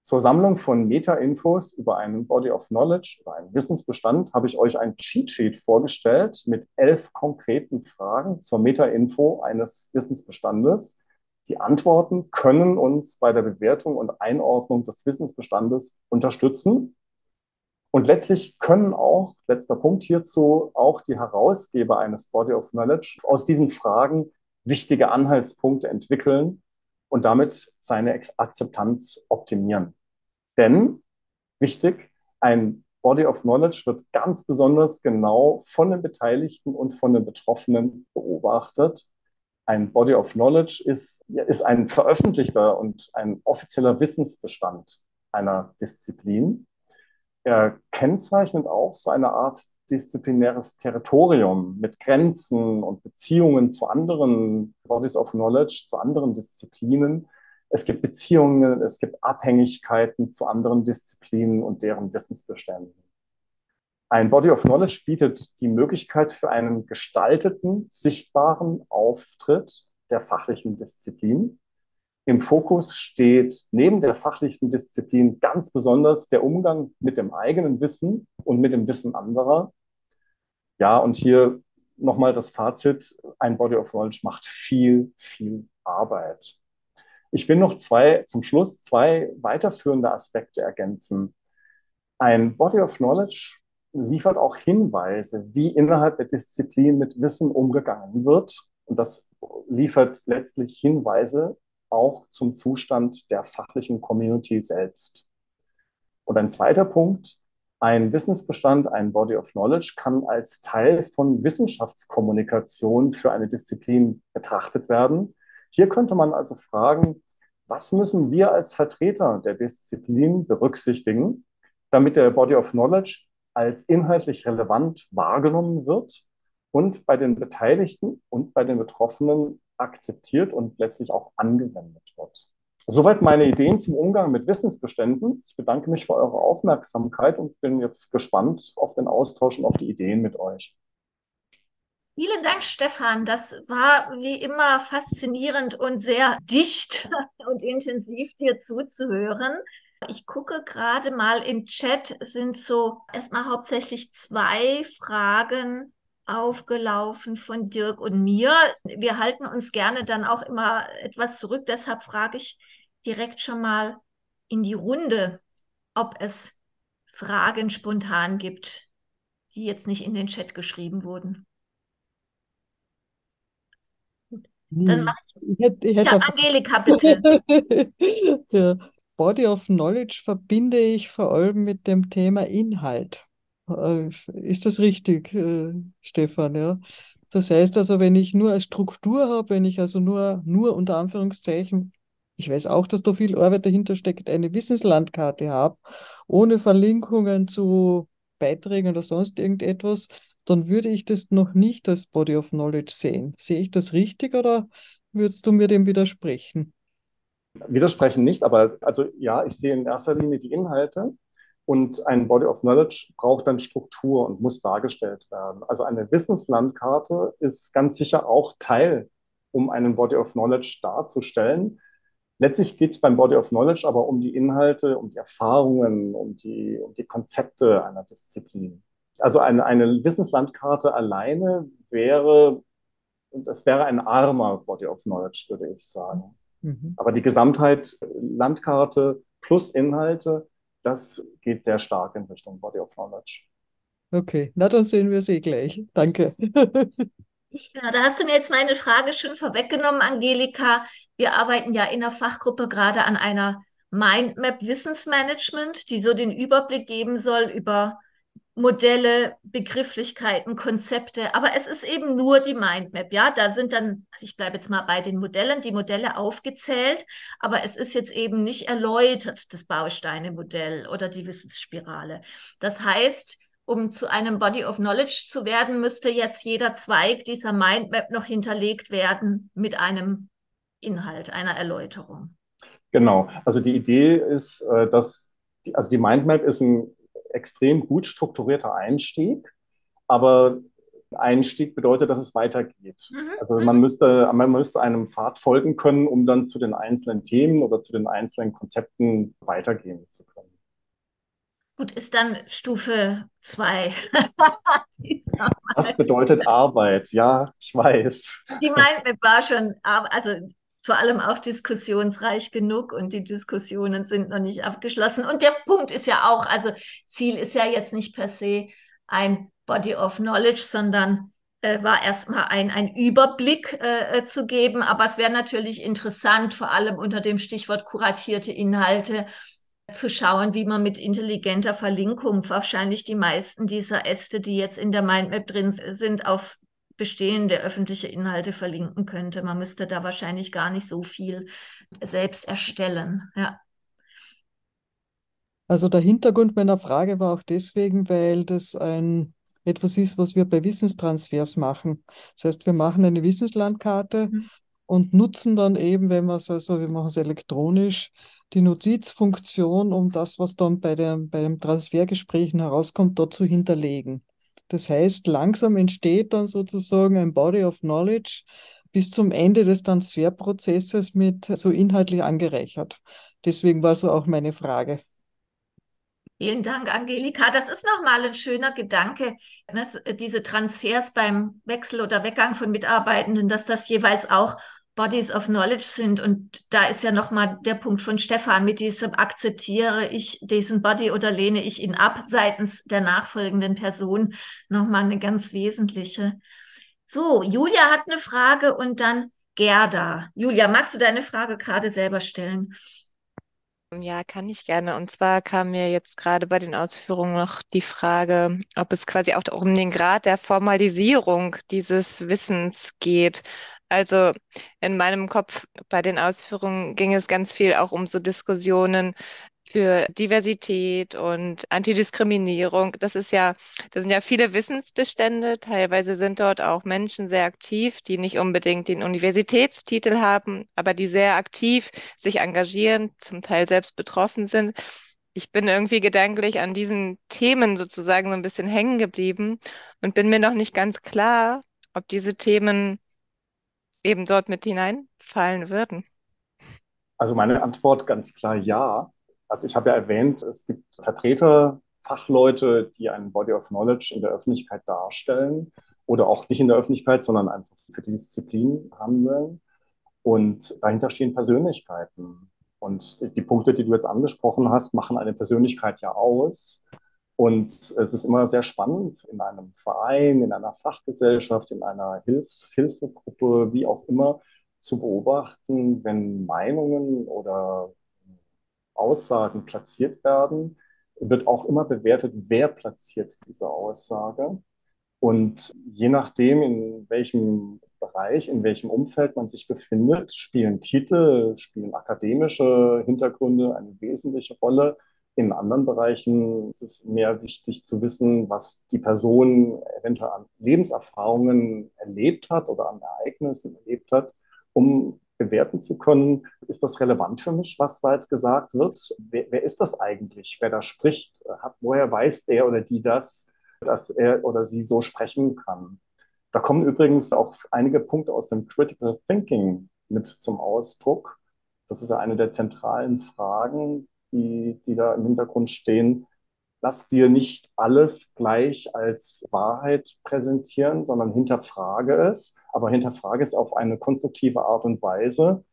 Zur Sammlung von Metainfos über einen Body of Knowledge, über einen Wissensbestand, habe ich euch ein Cheatsheet vorgestellt mit 11 konkreten Fragen zur Metainfo eines Wissensbestandes. Die Antworten können uns bei der Bewertung und Einordnung des Wissensbestandes unterstützen. Und letztlich können auch, letzter Punkt hierzu, auch die Herausgeber eines Body of Knowledge aus diesen Fragen wichtige Anhaltspunkte entwickeln und damit seine Akzeptanz optimieren. Denn, wichtig, ein Body of Knowledge wird ganz besonders genau von den Beteiligten und von den Betroffenen beobachtet. Ein Body of Knowledge ist ein veröffentlichter und ein offizieller Wissensbestand einer Disziplin. Er kennzeichnet auch so eine Art disziplinäres Territorium mit Grenzen und Beziehungen zu anderen Bodies of Knowledge, zu anderen Disziplinen. Es gibt Beziehungen, es gibt Abhängigkeiten zu anderen Disziplinen und deren Wissensbeständen. Ein Body of Knowledge bietet die Möglichkeit für einen gestalteten, sichtbaren Auftritt der fachlichen Disziplin. Im Fokus steht neben der fachlichen Disziplin ganz besonders der Umgang mit dem eigenen Wissen und mit dem Wissen anderer. Ja, und hier nochmal das Fazit: Ein Body of Knowledge macht viel, viel Arbeit. Ich will noch zum Schluss zwei weiterführende Aspekte ergänzen. Ein Body of Knowledge liefert auch Hinweise, wie innerhalb der Disziplin mit Wissen umgegangen wird. Und das liefert letztlich Hinweise auch zum Zustand der fachlichen Community selbst. Und ein zweiter Punkt: Ein Wissensbestand, ein Body of Knowledge kann als Teil von Wissenschaftskommunikation für eine Disziplin betrachtet werden. Hier könnte man also fragen: Was müssen wir als Vertreter der Disziplin berücksichtigen, damit der Body of Knowledge als inhaltlich relevant wahrgenommen wird und bei den Beteiligten und bei den Betroffenen akzeptiert und letztlich auch angewendet wird. Soweit meine Ideen zum Umgang mit Wissensbeständen. Ich bedanke mich für eure Aufmerksamkeit und bin jetzt gespannt auf den Austausch und auf die Ideen mit euch. Vielen Dank, Stefan. Das war wie immer faszinierend und sehr dicht und intensiv, dir zuzuhören. Ich gucke gerade mal im Chat, sind so erstmal hauptsächlich 2 Fragen aufgelaufen von Dirk und mir. Wir halten uns gerne dann auch immer etwas zurück, deshalb frage ich direkt schon mal in die Runde, ob es Fragen spontan gibt, die jetzt nicht in den Chat geschrieben wurden. Gut. Dann mache ich ja, Angelika, bitte. Ja. Body of Knowledge verbinde ich vor allem mit dem Thema Inhalt. Ist das richtig, Stefan? Ja? Das heißt also, wenn ich nur eine Struktur habe, wenn ich also nur unter Anführungszeichen, ich weiß auch, dass da viel Arbeit dahinter steckt, eine Wissenslandkarte habe, ohne Verlinkungen zu Beiträgen oder sonst irgendetwas, dann würde ich das noch nicht als Body of Knowledge sehen. Sehe ich das richtig oder würdest du mir dem widersprechen? Widersprechen nicht, aber also ja, ich sehe in erster Linie die Inhalte und ein Body of Knowledge braucht dann Struktur und muss dargestellt werden. Also eine Wissenslandkarte ist ganz sicher auch Teil, um einen Body of Knowledge darzustellen. Letztlich geht es beim Body of Knowledge aber um die Inhalte, um die Erfahrungen, um die Konzepte einer Disziplin. Also eine Wissenslandkarte alleine wäre, und es wäre ein armer Body of Knowledge, würde ich sagen. Mhm. Aber die Gesamtheit Landkarte plus Inhalte, das geht sehr stark in Richtung Body of Knowledge. Okay, na dann sehen wir sie gleich. Danke. Genau, da hast du mir jetzt meine Frage schon vorweggenommen, Angelika. Wir arbeiten ja in der Fachgruppe gerade an einer Mindmap Wissensmanagement, die so den Überblick geben soll über Modelle, Begrifflichkeiten, Konzepte. Aber es ist eben nur die Mindmap, ja. Da sind dann, also ich bleibe jetzt mal bei den Modellen, die Modelle aufgezählt, aber es ist jetzt eben nicht erläutert, das Bausteine-Modell oder die Wissensspirale. Das heißt, um zu einem Body of Knowledge zu werden, müsste jetzt jeder Zweig dieser Mindmap noch hinterlegt werden mit einem Inhalt, einer Erläuterung. Genau. Also die Idee ist, dass die Mindmap ist ein extrem gut strukturierter Einstieg, aber Einstieg bedeutet, dass es weitergeht. Mhm. Also man müsste einem Pfad folgen können, um dann zu den einzelnen Themen oder zu den einzelnen Konzepten weitergehen zu können. Gut, ist dann Stufe 2. Das bedeutet Arbeit, ja, ich weiß. Die Mindmap war schon, also vor allem auch diskussionsreich genug und die Diskussionen sind noch nicht abgeschlossen. Und der Punkt ist ja auch, also Ziel ist ja jetzt nicht per se ein Body of Knowledge, sondern war erstmal ein Überblick zu geben. Aber es wäre natürlich interessant, vor allem unter dem Stichwort kuratierte Inhalte, zu schauen, wie man mit intelligenter Verlinkung wahrscheinlich die meisten dieser Äste, die jetzt in der Mindmap drin sind, auf bestehende öffentliche Inhalte verlinken könnte. Man müsste da wahrscheinlich gar nicht so viel selbst erstellen. Ja. Also der Hintergrund meiner Frage war auch deswegen, weil das etwas ist, was wir bei Wissenstransfers machen. Das heißt, wir machen eine Wissenslandkarte, und nutzen dann eben, wir machen es elektronisch, die Notizfunktion, um das, was dann bei den Transfergesprächen herauskommt, dort zu hinterlegen. Das heißt, langsam entsteht dann sozusagen ein Body of Knowledge bis zum Ende des Transferprozesses mit so inhaltlich angereichert. Deswegen war so auch meine Frage. Vielen Dank, Angelika. Das ist nochmal ein schöner Gedanke, dass diese Transfers beim Wechsel oder Weggang von Mitarbeitenden, dass das jeweils auch Bodies of Knowledge sind. Und da ist ja nochmal der Punkt von Stefan mit diesem akzeptiere ich diesen Body oder lehne ich ihn ab seitens der nachfolgenden Person nochmal eine ganz wesentliche. So, Julia hat eine Frage und dann Gerda. Julia, magst du deine Frage gerade selber stellen? Ja, kann ich gerne. Und zwar kam mir jetzt gerade bei den Ausführungen noch die Frage, ob es quasi auch um den Grad der Formalisierung dieses Wissens geht. Also in meinem Kopf bei den Ausführungen ging es ganz viel auch um so Diskussionen für Diversität und Antidiskriminierung. Das sind ja viele Wissensbestände. Teilweise sind dort auch Menschen sehr aktiv, die nicht unbedingt den Universitätstitel haben, aber die sehr aktiv sich engagieren, zum Teil selbst betroffen sind. Ich bin irgendwie gedanklich an diesen Themen sozusagen so ein bisschen hängen geblieben und bin mir noch nicht ganz klar, ob diese Themen eben dort mit hineinfallen würden. Also meine Antwort ganz klar ja. Also ich habe ja erwähnt, es gibt Vertreter, Fachleute, die einen Body of Knowledge in der Öffentlichkeit darstellen oder auch nicht in der Öffentlichkeit, sondern einfach für die Disziplin handeln. Und dahinter stehen Persönlichkeiten. Und die Punkte, die du jetzt angesprochen hast, machen eine Persönlichkeit ja aus. Und es ist immer sehr spannend, in einem Verein, in einer Fachgesellschaft, in einer Hilfegruppe, wie auch immer, zu beobachten, wenn Meinungen oder Aussagen platziert werden, wird auch immer bewertet, wer platziert diese Aussage. Und je nachdem, in welchem Bereich, in welchem Umfeld man sich befindet, spielen Titel, spielen akademische Hintergründe eine wesentliche Rolle. In anderen Bereichen ist es mehr wichtig zu wissen, was die Person eventuell an Lebenserfahrungen erlebt hat oder an Ereignissen erlebt hat, um bewerten zu können, ist das relevant für mich, was da jetzt gesagt wird? Wer ist das eigentlich, wer da spricht? Woher weiß der oder die das, dass er oder sie so sprechen kann? Da kommen übrigens auch einige Punkte aus dem Critical Thinking mit zum Ausdruck. Das ist ja eine der zentralen Fragen, die da im Hintergrund stehen. Lass dir nicht alles gleich als Wahrheit präsentieren, sondern hinterfrage es. Aber hinterfrage es auf eine konstruktive Art und Weise,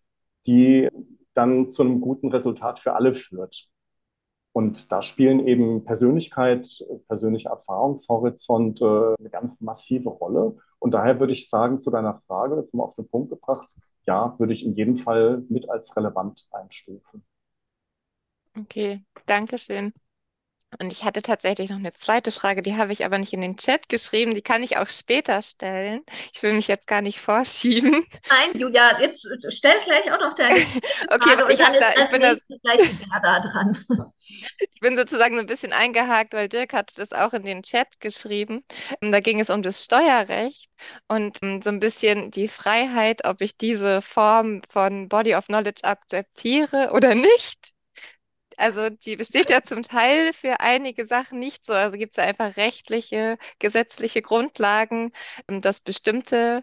die dann zu einem guten Resultat für alle führt. Und da spielen eben Persönlichkeit, persönliche Erfahrungshorizonte eine ganz massive Rolle. Und daher würde ich sagen, zu deiner Frage, jetzt mal auf den Punkt gebracht, ja, würde ich in jedem Fall mit als relevant einstufen. Okay, danke schön. Und ich hatte tatsächlich noch eine zweite Frage, die habe ich aber nicht in den Chat geschrieben. Die kann ich auch später stellen. Ich will mich jetzt gar nicht vorschieben. Nein, Julia, jetzt stell gleich auch noch deine Frage. Okay, ich bin sozusagen so ein bisschen eingehakt, weil Dirk hatte das auch in den Chat geschrieben. Da ging es um das Steuerrecht und so ein bisschen die Freiheit, ob ich diese Form von Body of Knowledge akzeptiere oder nicht. Also die besteht ja zum Teil für einige Sachen nicht so. Also gibt es ja einfach rechtliche, gesetzliche Grundlagen, dass bestimmte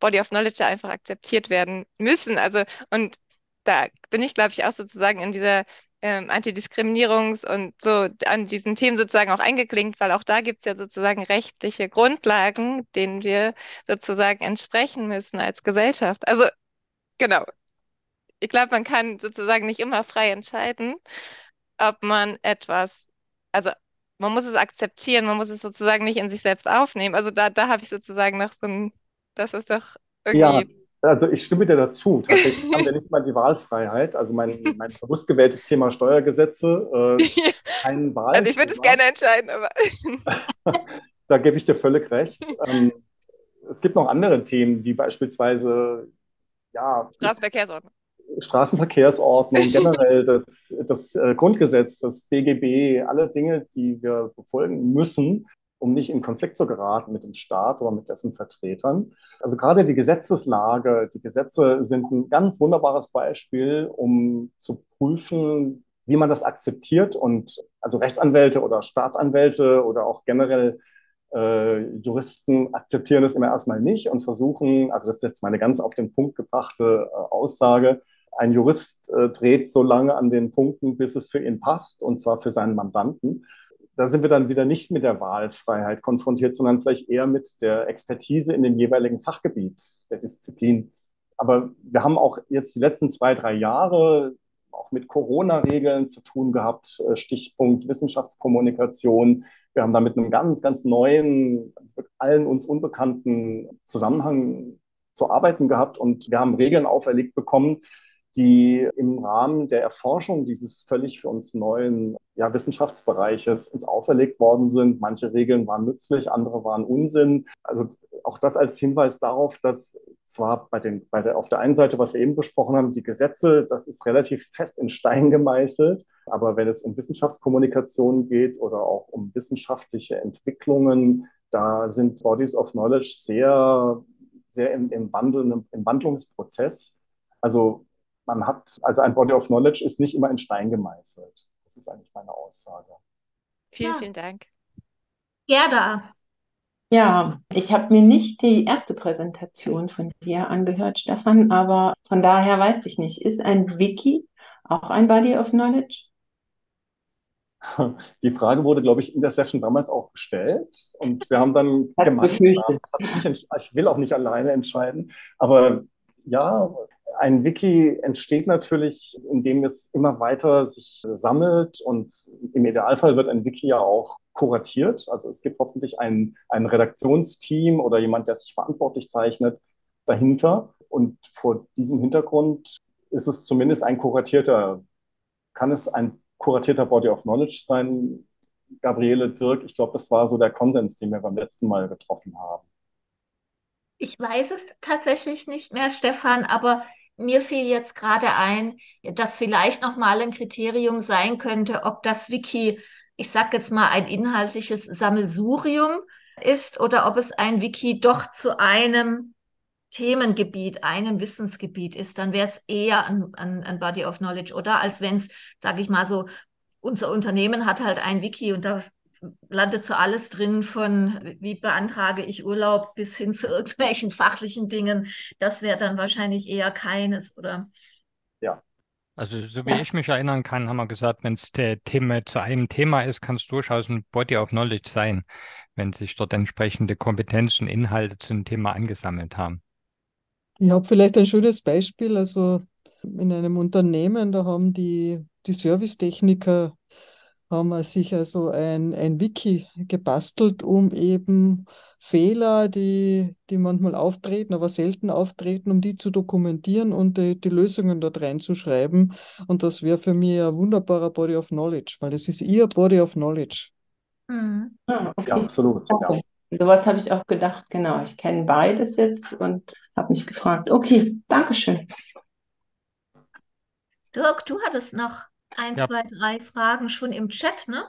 Body of Knowledge einfach akzeptiert werden müssen. Also und da bin ich, glaube ich, auch sozusagen in dieser Antidiskriminierungs- und so an diesen Themen sozusagen auch eingeklinkt, weil auch da gibt es ja sozusagen rechtliche Grundlagen, denen wir sozusagen entsprechen müssen als Gesellschaft. Also genau. Ich glaube, man kann sozusagen nicht immer frei entscheiden, ob man etwas, also man muss es akzeptieren, man muss es sozusagen nicht in sich selbst aufnehmen. Also da habe ich sozusagen noch so ein, das ist doch irgendwie... Ja, also ich stimme dir dazu. Tatsächlich haben wir nicht mal die Wahlfreiheit. Also mein bewusst gewähltes Thema Steuergesetze, kein Wahl. Also ich würde es gerne entscheiden, aber... Da gebe ich dir völlig recht. Es gibt noch andere Themen, wie beispielsweise, ja... Straßenverkehrsordnung, generell das Grundgesetz, das BGB, alle Dinge, die wir befolgen müssen, um nicht in Konflikt zu geraten mit dem Staat oder mit dessen Vertretern. Also gerade die Gesetzeslage, die Gesetze sind ein ganz wunderbares Beispiel, um zu prüfen, wie man das akzeptiert. Und also Rechtsanwälte oder Staatsanwälte oder auch generell Juristen akzeptieren das immer erstmal nicht und versuchen, also das ist jetzt meine ganz auf den Punkt gebrachte Aussage, ein Jurist dreht so lange an den Punkten, bis es für ihn passt, und zwar für seinen Mandanten. Da sind wir dann wieder nicht mit der Wahlfreiheit konfrontiert, sondern vielleicht eher mit der Expertise in dem jeweiligen Fachgebiet der Disziplin. Aber wir haben auch jetzt die letzten 2, 3 Jahre auch mit Corona-Regeln zu tun gehabt, Stichpunkt Wissenschaftskommunikation. Wir haben da mit einem ganz, ganz neuen, allen uns unbekannten Zusammenhang zu arbeiten gehabt und wir haben Regeln auferlegt bekommen, die im Rahmen der Erforschung dieses völlig für uns neuen Wissenschaftsbereiches uns auferlegt worden sind. Manche Regeln waren nützlich, andere waren Unsinn. Also auch das als Hinweis darauf, dass zwar auf der einen Seite, was wir eben besprochen haben, die Gesetze, das ist relativ fest in Stein gemeißelt, aber wenn es um Wissenschaftskommunikation geht oder auch um wissenschaftliche Entwicklungen, da sind Bodies of Knowledge sehr, sehr im Wandlungsprozess. Also ein Body of Knowledge ist nicht immer in Stein gemeißelt. Das ist eigentlich meine Aussage. Vielen Dank. Gerda. Ja, ich habe mir nicht die erste Präsentation von dir angehört, Stefan, aber von daher weiß ich nicht. Ist ein Wiki auch ein Body of Knowledge? Die Frage wurde, glaube ich, in der Session damals auch gestellt und wir haben dann gemacht. Ich will auch nicht alleine entscheiden, aber ja... Ein Wiki entsteht natürlich, indem es immer weiter sich sammelt und im Idealfall wird ein Wiki ja auch kuratiert. Also es gibt hoffentlich ein Redaktionsteam oder jemand, der sich verantwortlich zeichnet dahinter. Und vor diesem Hintergrund ist es zumindest kann es ein kuratierter Body of Knowledge sein? Gabriele, Dirk, ich glaube, das war so der Konsens, den wir beim letzten Mal getroffen haben. Ich weiß es tatsächlich nicht mehr, Stefan, aber mir fiel jetzt gerade ein, dass vielleicht nochmal ein Kriterium sein könnte, ob das Wiki, ich sage jetzt mal, ein inhaltliches Sammelsurium ist oder ob es ein Wiki doch zu einem Themengebiet, einem Wissensgebiet ist. Dann wäre es eher ein Body of Knowledge, oder? Als wenn es, sage ich mal so, unser Unternehmen hat halt ein Wiki und da landet so alles drin von, wie beantrage ich Urlaub, bis hin zu irgendwelchen fachlichen Dingen. Das wäre dann wahrscheinlich eher keines, oder? Ja, Also so wie ich mich erinnern kann, haben wir gesagt, wenn es zu einem Thema ist, kann es durchaus ein Body of Knowledge sein, wenn sich dort entsprechende Kompetenzen, Inhalte zum Thema angesammelt haben. Ich habe vielleicht ein schönes Beispiel. Also in einem Unternehmen, da haben die Servicetechniker haben sich also ein Wiki gebastelt, um eben Fehler, die manchmal auftreten, aber selten auftreten, um die zu dokumentieren und die Lösungen dort reinzuschreiben. Und das wäre für mich ein wunderbarer Body of Knowledge, weil das ist ihr Body of Knowledge. Mhm. Ja, okay. Ja, absolut. Okay. So was habe ich auch gedacht, genau. Ich kenne beides jetzt und habe mich gefragt, okay, Dankeschön. Dirk, du hattest noch 1, 2, 3 Fragen schon im Chat, ne?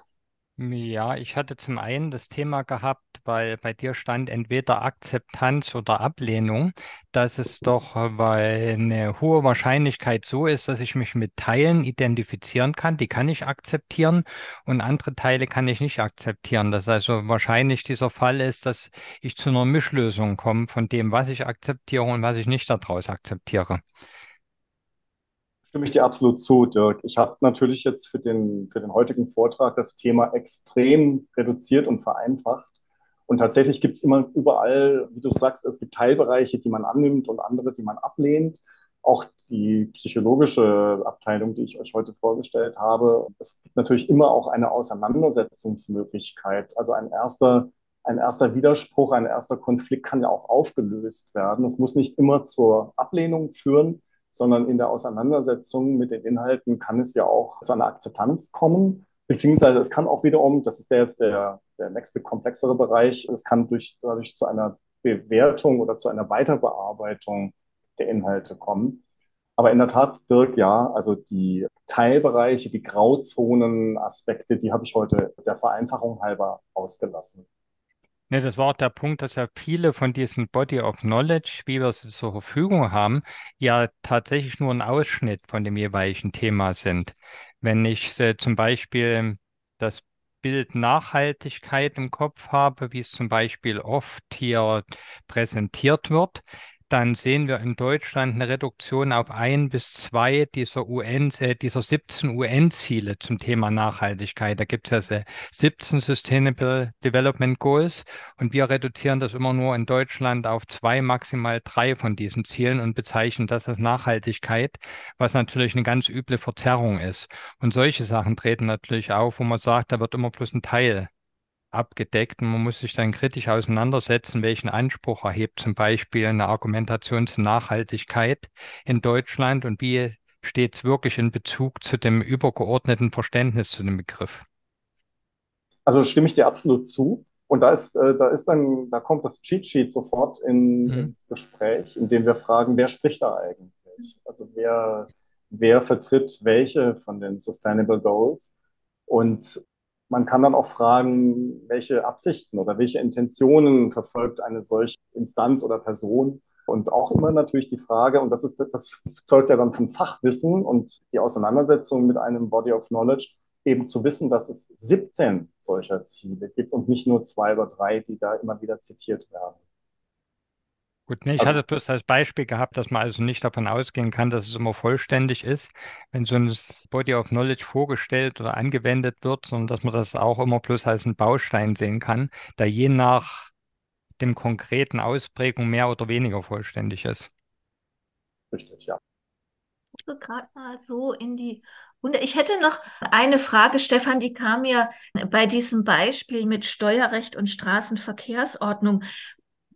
Ja, ich hatte zum einen das Thema gehabt, weil bei dir stand entweder Akzeptanz oder Ablehnung, dass es doch bei einer hohen Wahrscheinlichkeit so ist, dass ich mich mit Teilen identifizieren kann, die kann ich akzeptieren und andere Teile kann ich nicht akzeptieren. Dass also wahrscheinlich dieser Fall ist, dass ich zu einer Mischlösung komme von dem, was ich akzeptiere und was ich nicht daraus akzeptiere. Stimme ich dir absolut zu, Dirk. Ich habe natürlich jetzt für den heutigen Vortrag das Thema extrem reduziert und vereinfacht. Und tatsächlich gibt es immer überall, wie du sagst, es gibt Teilbereiche, die man annimmt und andere, die man ablehnt. Auch die psychologische Abteilung, die ich euch heute vorgestellt habe. Es gibt natürlich immer auch eine Auseinandersetzungsmöglichkeit. Also ein erster Widerspruch, ein erster Konflikt kann ja auch aufgelöst werden. Es muss nicht immer zur Ablehnung führen, sondern in der Auseinandersetzung mit den Inhalten kann es ja auch zu einer Akzeptanz kommen, beziehungsweise es kann auch wiederum, das ist jetzt der nächste komplexere Bereich, es kann dadurch zu einer Bewertung oder zu einer Weiterbearbeitung der Inhalte kommen. Aber in der Tat, Dirk, ja, also die Teilbereiche, die Grauzonen-Aspekte, die habe ich heute der Vereinfachung halber ausgelassen. Ne, das war auch der Punkt, dass ja viele von diesen Body of Knowledge, wie wir sie zur Verfügung haben, ja tatsächlich nur ein Ausschnitt von dem jeweiligen Thema sind. Wenn ich zum Beispiel das Bild Nachhaltigkeit im Kopf habe, wie es zum Beispiel oft hier präsentiert wird, dann sehen wir in Deutschland eine Reduktion auf 1 bis 2 dieser 17 UN-Ziele zum Thema Nachhaltigkeit. Da gibt es ja 17 Sustainable Development Goals und wir reduzieren das immer nur in Deutschland auf 2, maximal 3 von diesen Zielen und bezeichnen das als Nachhaltigkeit, was natürlich eine ganz üble Verzerrung ist. Und solche Sachen treten natürlich auf, wo man sagt, da wird immer bloß ein Teil abgedeckt und man muss sich dann kritisch auseinandersetzen, welchen Anspruch erhebt zum Beispiel eine Argumentation zur Nachhaltigkeit in Deutschland und wie steht es wirklich in Bezug zu dem übergeordneten Verständnis zu dem Begriff. Also stimme ich dir absolut zu und da kommt das Cheat-Sheet sofort ins Gespräch, indem wir fragen, wer spricht da eigentlich? Also wer vertritt welche von den Sustainable Goals? Und man kann dann auch fragen, welche Absichten oder welche Intentionen verfolgt eine solche Instanz oder Person. Und auch immer natürlich die Frage, und das zeugt ja dann von Fachwissen und die Auseinandersetzung mit einem Body of Knowledge, eben zu wissen, dass es 17 solcher Ziele gibt und nicht nur 2 oder 3, die da immer wieder zitiert werden. Gut, ne, ich hatte bloß als Beispiel gehabt, dass man also nicht davon ausgehen kann, dass es immer vollständig ist, wenn so ein Body of Knowledge vorgestellt oder angewendet wird, sondern dass man das auch immer bloß als einen Baustein sehen kann, der je nach dem konkreten Ausprägung mehr oder weniger vollständig ist. Richtig, ja. Gerade mal so in die Runde. Ich hätte noch eine Frage, Stefan, die kam mir bei diesem Beispiel mit Steuerrecht und Straßenverkehrsordnung.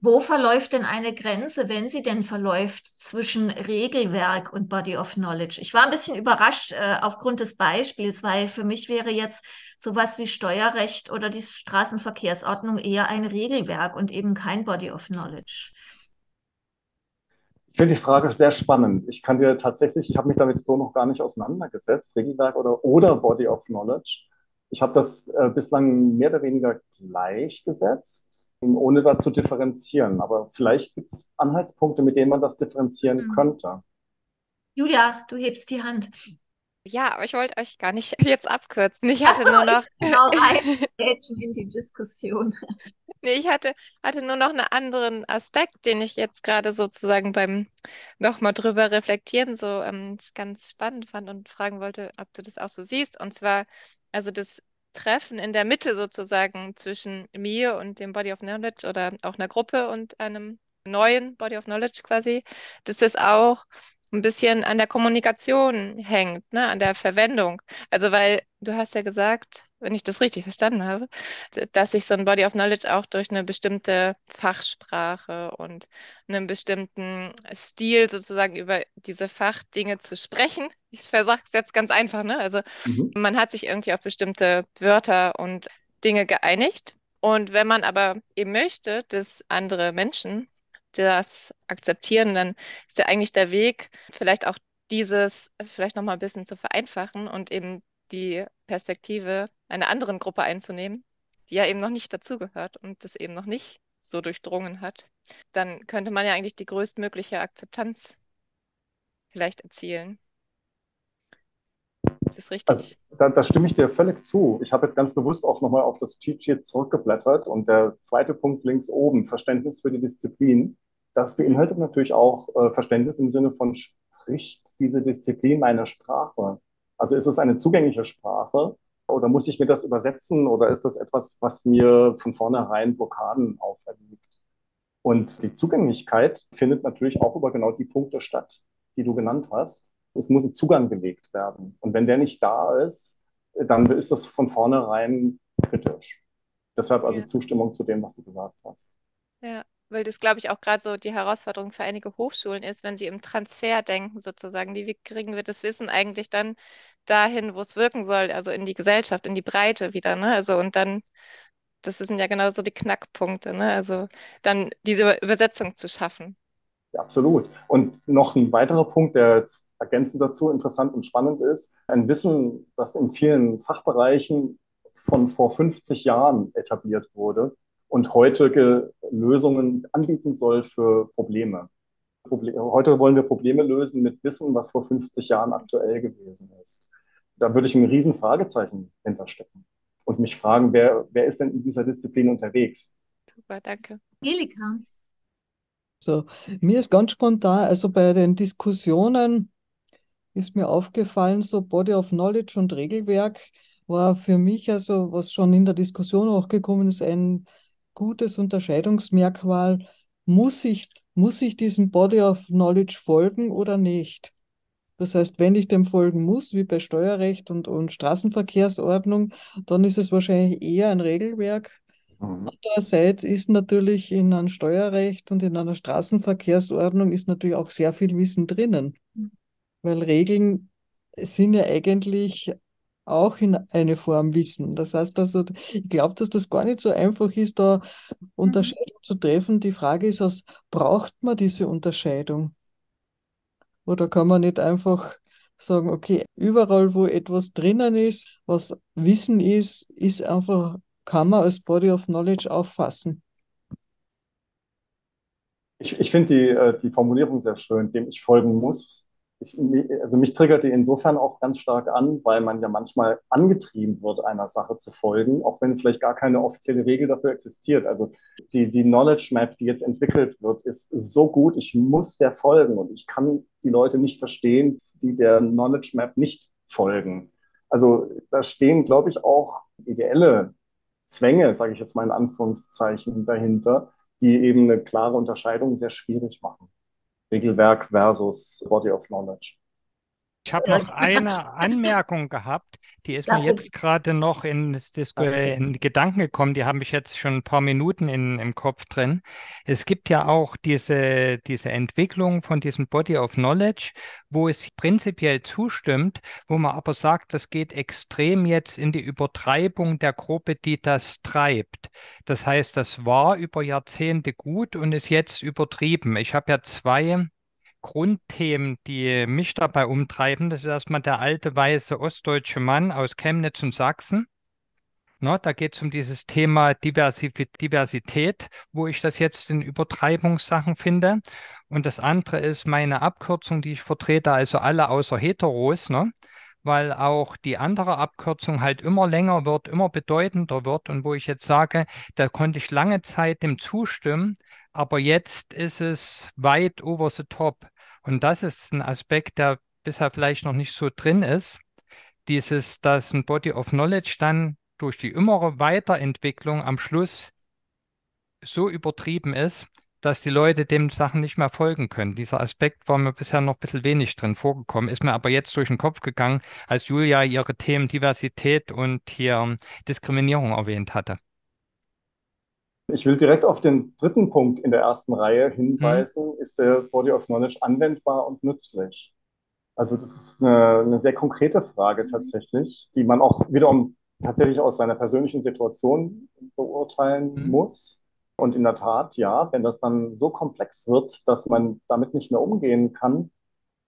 Wo verläuft denn eine Grenze, wenn sie denn verläuft, zwischen Regelwerk und Body of Knowledge? Ich war ein bisschen überrascht aufgrund des Beispiels, weil für mich wäre jetzt sowas wie Steuerrecht oder die Straßenverkehrsordnung eher ein Regelwerk und eben kein Body of Knowledge. Ich finde die Frage sehr spannend. Ich habe mich damit so noch gar nicht auseinandergesetzt, Regelwerk oder Body of Knowledge. Ich habe das bislang mehr oder weniger gleichgesetzt, ohne da zu differenzieren. Aber vielleicht gibt es Anhaltspunkte, mit denen man das differenzieren könnte. Julia, du hebst die Hand. Ja, aber ich wollte euch gar nicht jetzt abkürzen. Ich hatte nur noch genau rein in die Diskussion. Nee, ich hatte nur noch einen anderen Aspekt, den ich jetzt gerade sozusagen beim nochmal drüber reflektieren so ganz spannend fand und fragen wollte, ob du das auch so siehst. Und zwar, also das Treffen in der Mitte sozusagen zwischen mir und dem Body of Knowledge oder auch einer Gruppe und einem neuen Body of Knowledge quasi, dass das auch ein bisschen an der Kommunikation hängt, ne, an der Verwendung. Also weil du hast ja gesagt, wenn ich das richtig verstanden habe, dass sich so ein Body of Knowledge auch durch eine bestimmte Fachsprache und einen bestimmten Stil sozusagen über diese Fachdinge zu sprechen. Ich versage es jetzt ganz einfach, ne? Also man hat sich irgendwie auf bestimmte Wörter und Dinge geeinigt. Und wenn man aber eben möchte, dass andere Menschen das akzeptieren, dann ist ja eigentlich der Weg, vielleicht auch dieses vielleicht nochmal ein bisschen zu vereinfachen und eben die Perspektive einer anderen Gruppe einzunehmen, die ja eben noch nicht dazugehört und das eben noch nicht so durchdrungen hat, dann könnte man ja eigentlich die größtmögliche Akzeptanz vielleicht erzielen. Das ist richtig. Also, da stimme ich dir völlig zu. Ich habe jetzt ganz bewusst auch nochmal auf das Cheat Sheet zurückgeblättert und der zweite Punkt links oben, Verständnis für die Disziplin, das beinhaltet natürlich auch Verständnis im Sinne von, spricht diese Disziplin eine Sprache? Also ist es eine zugängliche Sprache oder muss ich mir das übersetzen oder ist das etwas, was mir von vornherein Blockaden auferlegt? Und die Zugänglichkeit findet natürlich auch über genau die Punkte statt, die du genannt hast. Es muss ein Zugang gelegt werden. Und wenn der nicht da ist, dann ist das von vornherein kritisch. Deshalb also Zustimmung zu dem, was du gesagt hast. Ja, weil das, glaube ich, auch gerade so die Herausforderung für einige Hochschulen ist, wenn sie im Transfer denken sozusagen, wie kriegen wir das Wissen eigentlich dann dahin, wo es wirken soll, also in die Gesellschaft, in die Breite wieder, ne? Also und dann, das sind ja genau so die Knackpunkte, ne? Also dann diese Übersetzung zu schaffen. Ja, absolut. Und noch ein weiterer Punkt, der jetzt ergänzend dazu interessant und spannend ist, ein Wissen, das in vielen Fachbereichen von vor 50 Jahren etabliert wurde und heutige Lösungen anbieten soll für Probleme. Heute wollen wir Probleme lösen mit Wissen, was vor 50 Jahren aktuell gewesen ist. Da würde ich ein riesen Fragezeichen hinterstecken und mich fragen, wer ist denn in dieser Disziplin unterwegs? Super, danke. Angelika. So, mir ist ganz spontan, also bei den Diskussionen ist mir aufgefallen, so Body of Knowledge und Regelwerk war für mich, also was schon in der Diskussion auch gekommen ist, ein gutes Unterscheidungsmerkmal. Muss ich diesem Body of Knowledge folgen oder nicht? Das heißt, wenn ich dem folgen muss, wie bei Steuerrecht und Straßenverkehrsordnung, dann ist es wahrscheinlich eher ein Regelwerk. Andererseits ist natürlich in einem Steuerrecht und in einer Straßenverkehrsordnung ist natürlich auch sehr viel Wissen drinnen. Weil Regeln sind ja eigentlich auch in eine Form Wissen. Das heißt also, ich glaube, dass das gar nicht so einfach ist, da Unterscheidung zu treffen. Die Frage ist, braucht man diese Unterscheidung? Oder kann man nicht einfach sagen, okay, überall, wo etwas drinnen ist, was Wissen ist einfach, kann man als Body of Knowledge auffassen? Ich finde die Formulierung sehr schön, dem ich folgen muss. Also mich triggert die insofern auch ganz stark an, weil man ja manchmal angetrieben wird, einer Sache zu folgen, auch wenn vielleicht gar keine offizielle Regel dafür existiert. Also die Knowledge Map, die jetzt entwickelt wird, ist so gut, ich muss der folgen und ich kann die Leute nicht verstehen, die der Knowledge Map nicht folgen. Also da stehen, glaube ich, auch ideelle Zwänge, sage ich jetzt mal in Anführungszeichen, dahinter, die eben eine klare Unterscheidung sehr schwierig machen. Regelwerk versus Body of Knowledge. Ich habe noch eine Anmerkung gehabt, die ist mir jetzt gerade noch in Gedanken gekommen, die habe ich jetzt schon ein paar Minuten im Kopf drin. Es gibt ja auch diese Entwicklung von diesem Body of Knowledge, wo es prinzipiell zustimmt, wo man aber sagt, das geht extrem jetzt in die Übertreibung der Gruppe, die das treibt. Das heißt, das war über Jahrzehnte gut und ist jetzt übertrieben. Ich habe ja zwei Grundthemen, die mich dabei umtreiben. Das ist erstmal der alte, weiße, ostdeutsche Mann aus Chemnitz und Sachsen. Da geht es um dieses Thema Diversität, wo ich das jetzt in Übertreibungssachen finde. Und das andere ist meine Abkürzung, die ich vertrete, also alle außer Heteros, weil auch die andere Abkürzung halt immer länger wird, immer bedeutender wird und wo ich jetzt sage, da konnte ich lange Zeit dem zustimmen, aber jetzt ist es weit over the top. Und das ist ein Aspekt, der bisher vielleicht noch nicht so drin ist, dieses, dass ein Body of Knowledge dann durch die innere Weiterentwicklung am Schluss so übertrieben ist, dass die Leute dem Sachen nicht mehr folgen können. Dieser Aspekt war mir bisher noch ein bisschen wenig drin vorgekommen, ist mir aber jetzt durch den Kopf gegangen, als Julia ihre Themen Diversität und hier Diskriminierung erwähnt hatte. Ich will direkt auf den dritten Punkt in der ersten Reihe hinweisen. Ist der Body of Knowledge anwendbar und nützlich? Also das ist eine sehr konkrete Frage tatsächlich, die man auch wiederum tatsächlich aus seiner persönlichen Situation beurteilen muss. Und in der Tat, ja, wenn das dann so komplex wird, dass man damit nicht mehr umgehen kann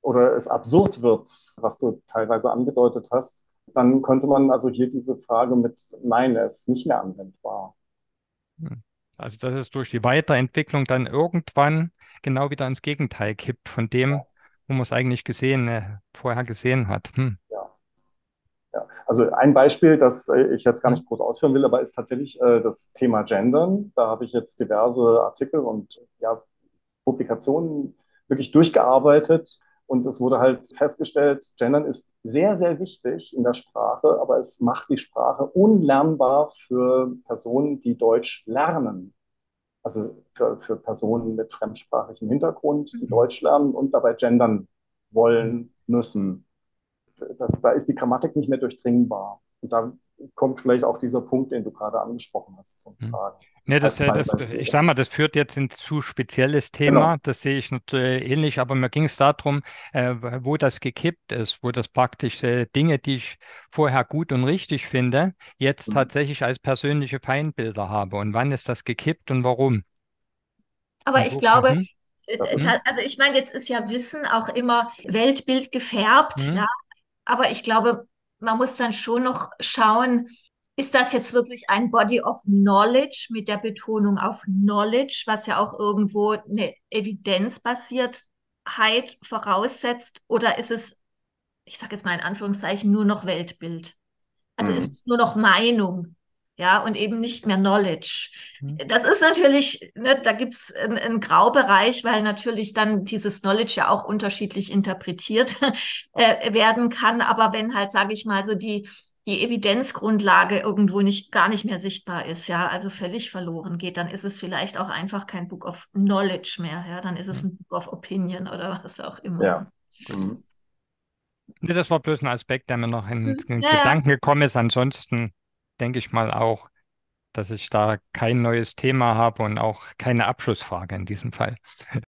oder es absurd wird, was du teilweise angedeutet hast, dann könnte man also hier diese Frage mit Nein, es ist nicht mehr anwendbar. Also dass es durch die Weiterentwicklung dann irgendwann genau wieder ins Gegenteil kippt von dem, wo man es eigentlich vorher gesehen hat. Ja. Also ein Beispiel, das ich jetzt gar nicht groß ausführen will, aber ist tatsächlich das Thema Gendern. Da habe ich jetzt diverse Artikel und Publikationen wirklich durchgearbeitet und es wurde halt festgestellt, Gendern ist sehr, sehr wichtig in der Sprache, aber es macht die Sprache unlernbar für Personen, die Deutsch lernen. Also für Personen mit fremdsprachigem Hintergrund, die Deutsch lernen und dabei gendern wollen müssen. Da ist die Grammatik nicht mehr durchdringbar. Und da kommt vielleicht auch dieser Punkt, den du gerade angesprochen hast, zum Tragen. Nee, ich sage mal, das führt jetzt in zu spezielles Thema. Genau. Das sehe ich ähnlich, aber mir ging es darum, wo das gekippt ist, wo das praktisch Dinge, die ich vorher gut und richtig finde, jetzt tatsächlich als persönliche Feindbilder habe. Und wann ist das gekippt und warum? Aber und ich glaube... Also ich meine, jetzt ist ja Wissen auch immer Weltbild gefärbt, ja? Aber ich glaube, man muss dann schon noch schauen, ist das jetzt wirklich ein Body of Knowledge mit der Betonung auf Knowledge, was ja auch irgendwo eine Evidenzbasiertheit voraussetzt, oder ist es, ich sage jetzt mal in Anführungszeichen, nur noch Weltbild? Also ist es nur noch Meinung? Ja, und eben nicht mehr Knowledge. Das ist natürlich, ne, da gibt es einen Graubereich, weil natürlich dann dieses Knowledge ja auch unterschiedlich interpretiert werden kann. Aber wenn halt, sage ich mal, so die Evidenzgrundlage irgendwo gar nicht mehr sichtbar ist, ja, also völlig verloren geht, dann ist es vielleicht auch einfach kein Book of Knowledge mehr. Ja, dann ist es ein Book of Opinion oder was auch immer. Ja. Nee, das war bloß ein Aspekt, der mir noch in den Gedanken gekommen ist. Ansonsten denke ich mal auch, dass ich da kein neues Thema habe und auch keine Abschlussfrage in diesem Fall.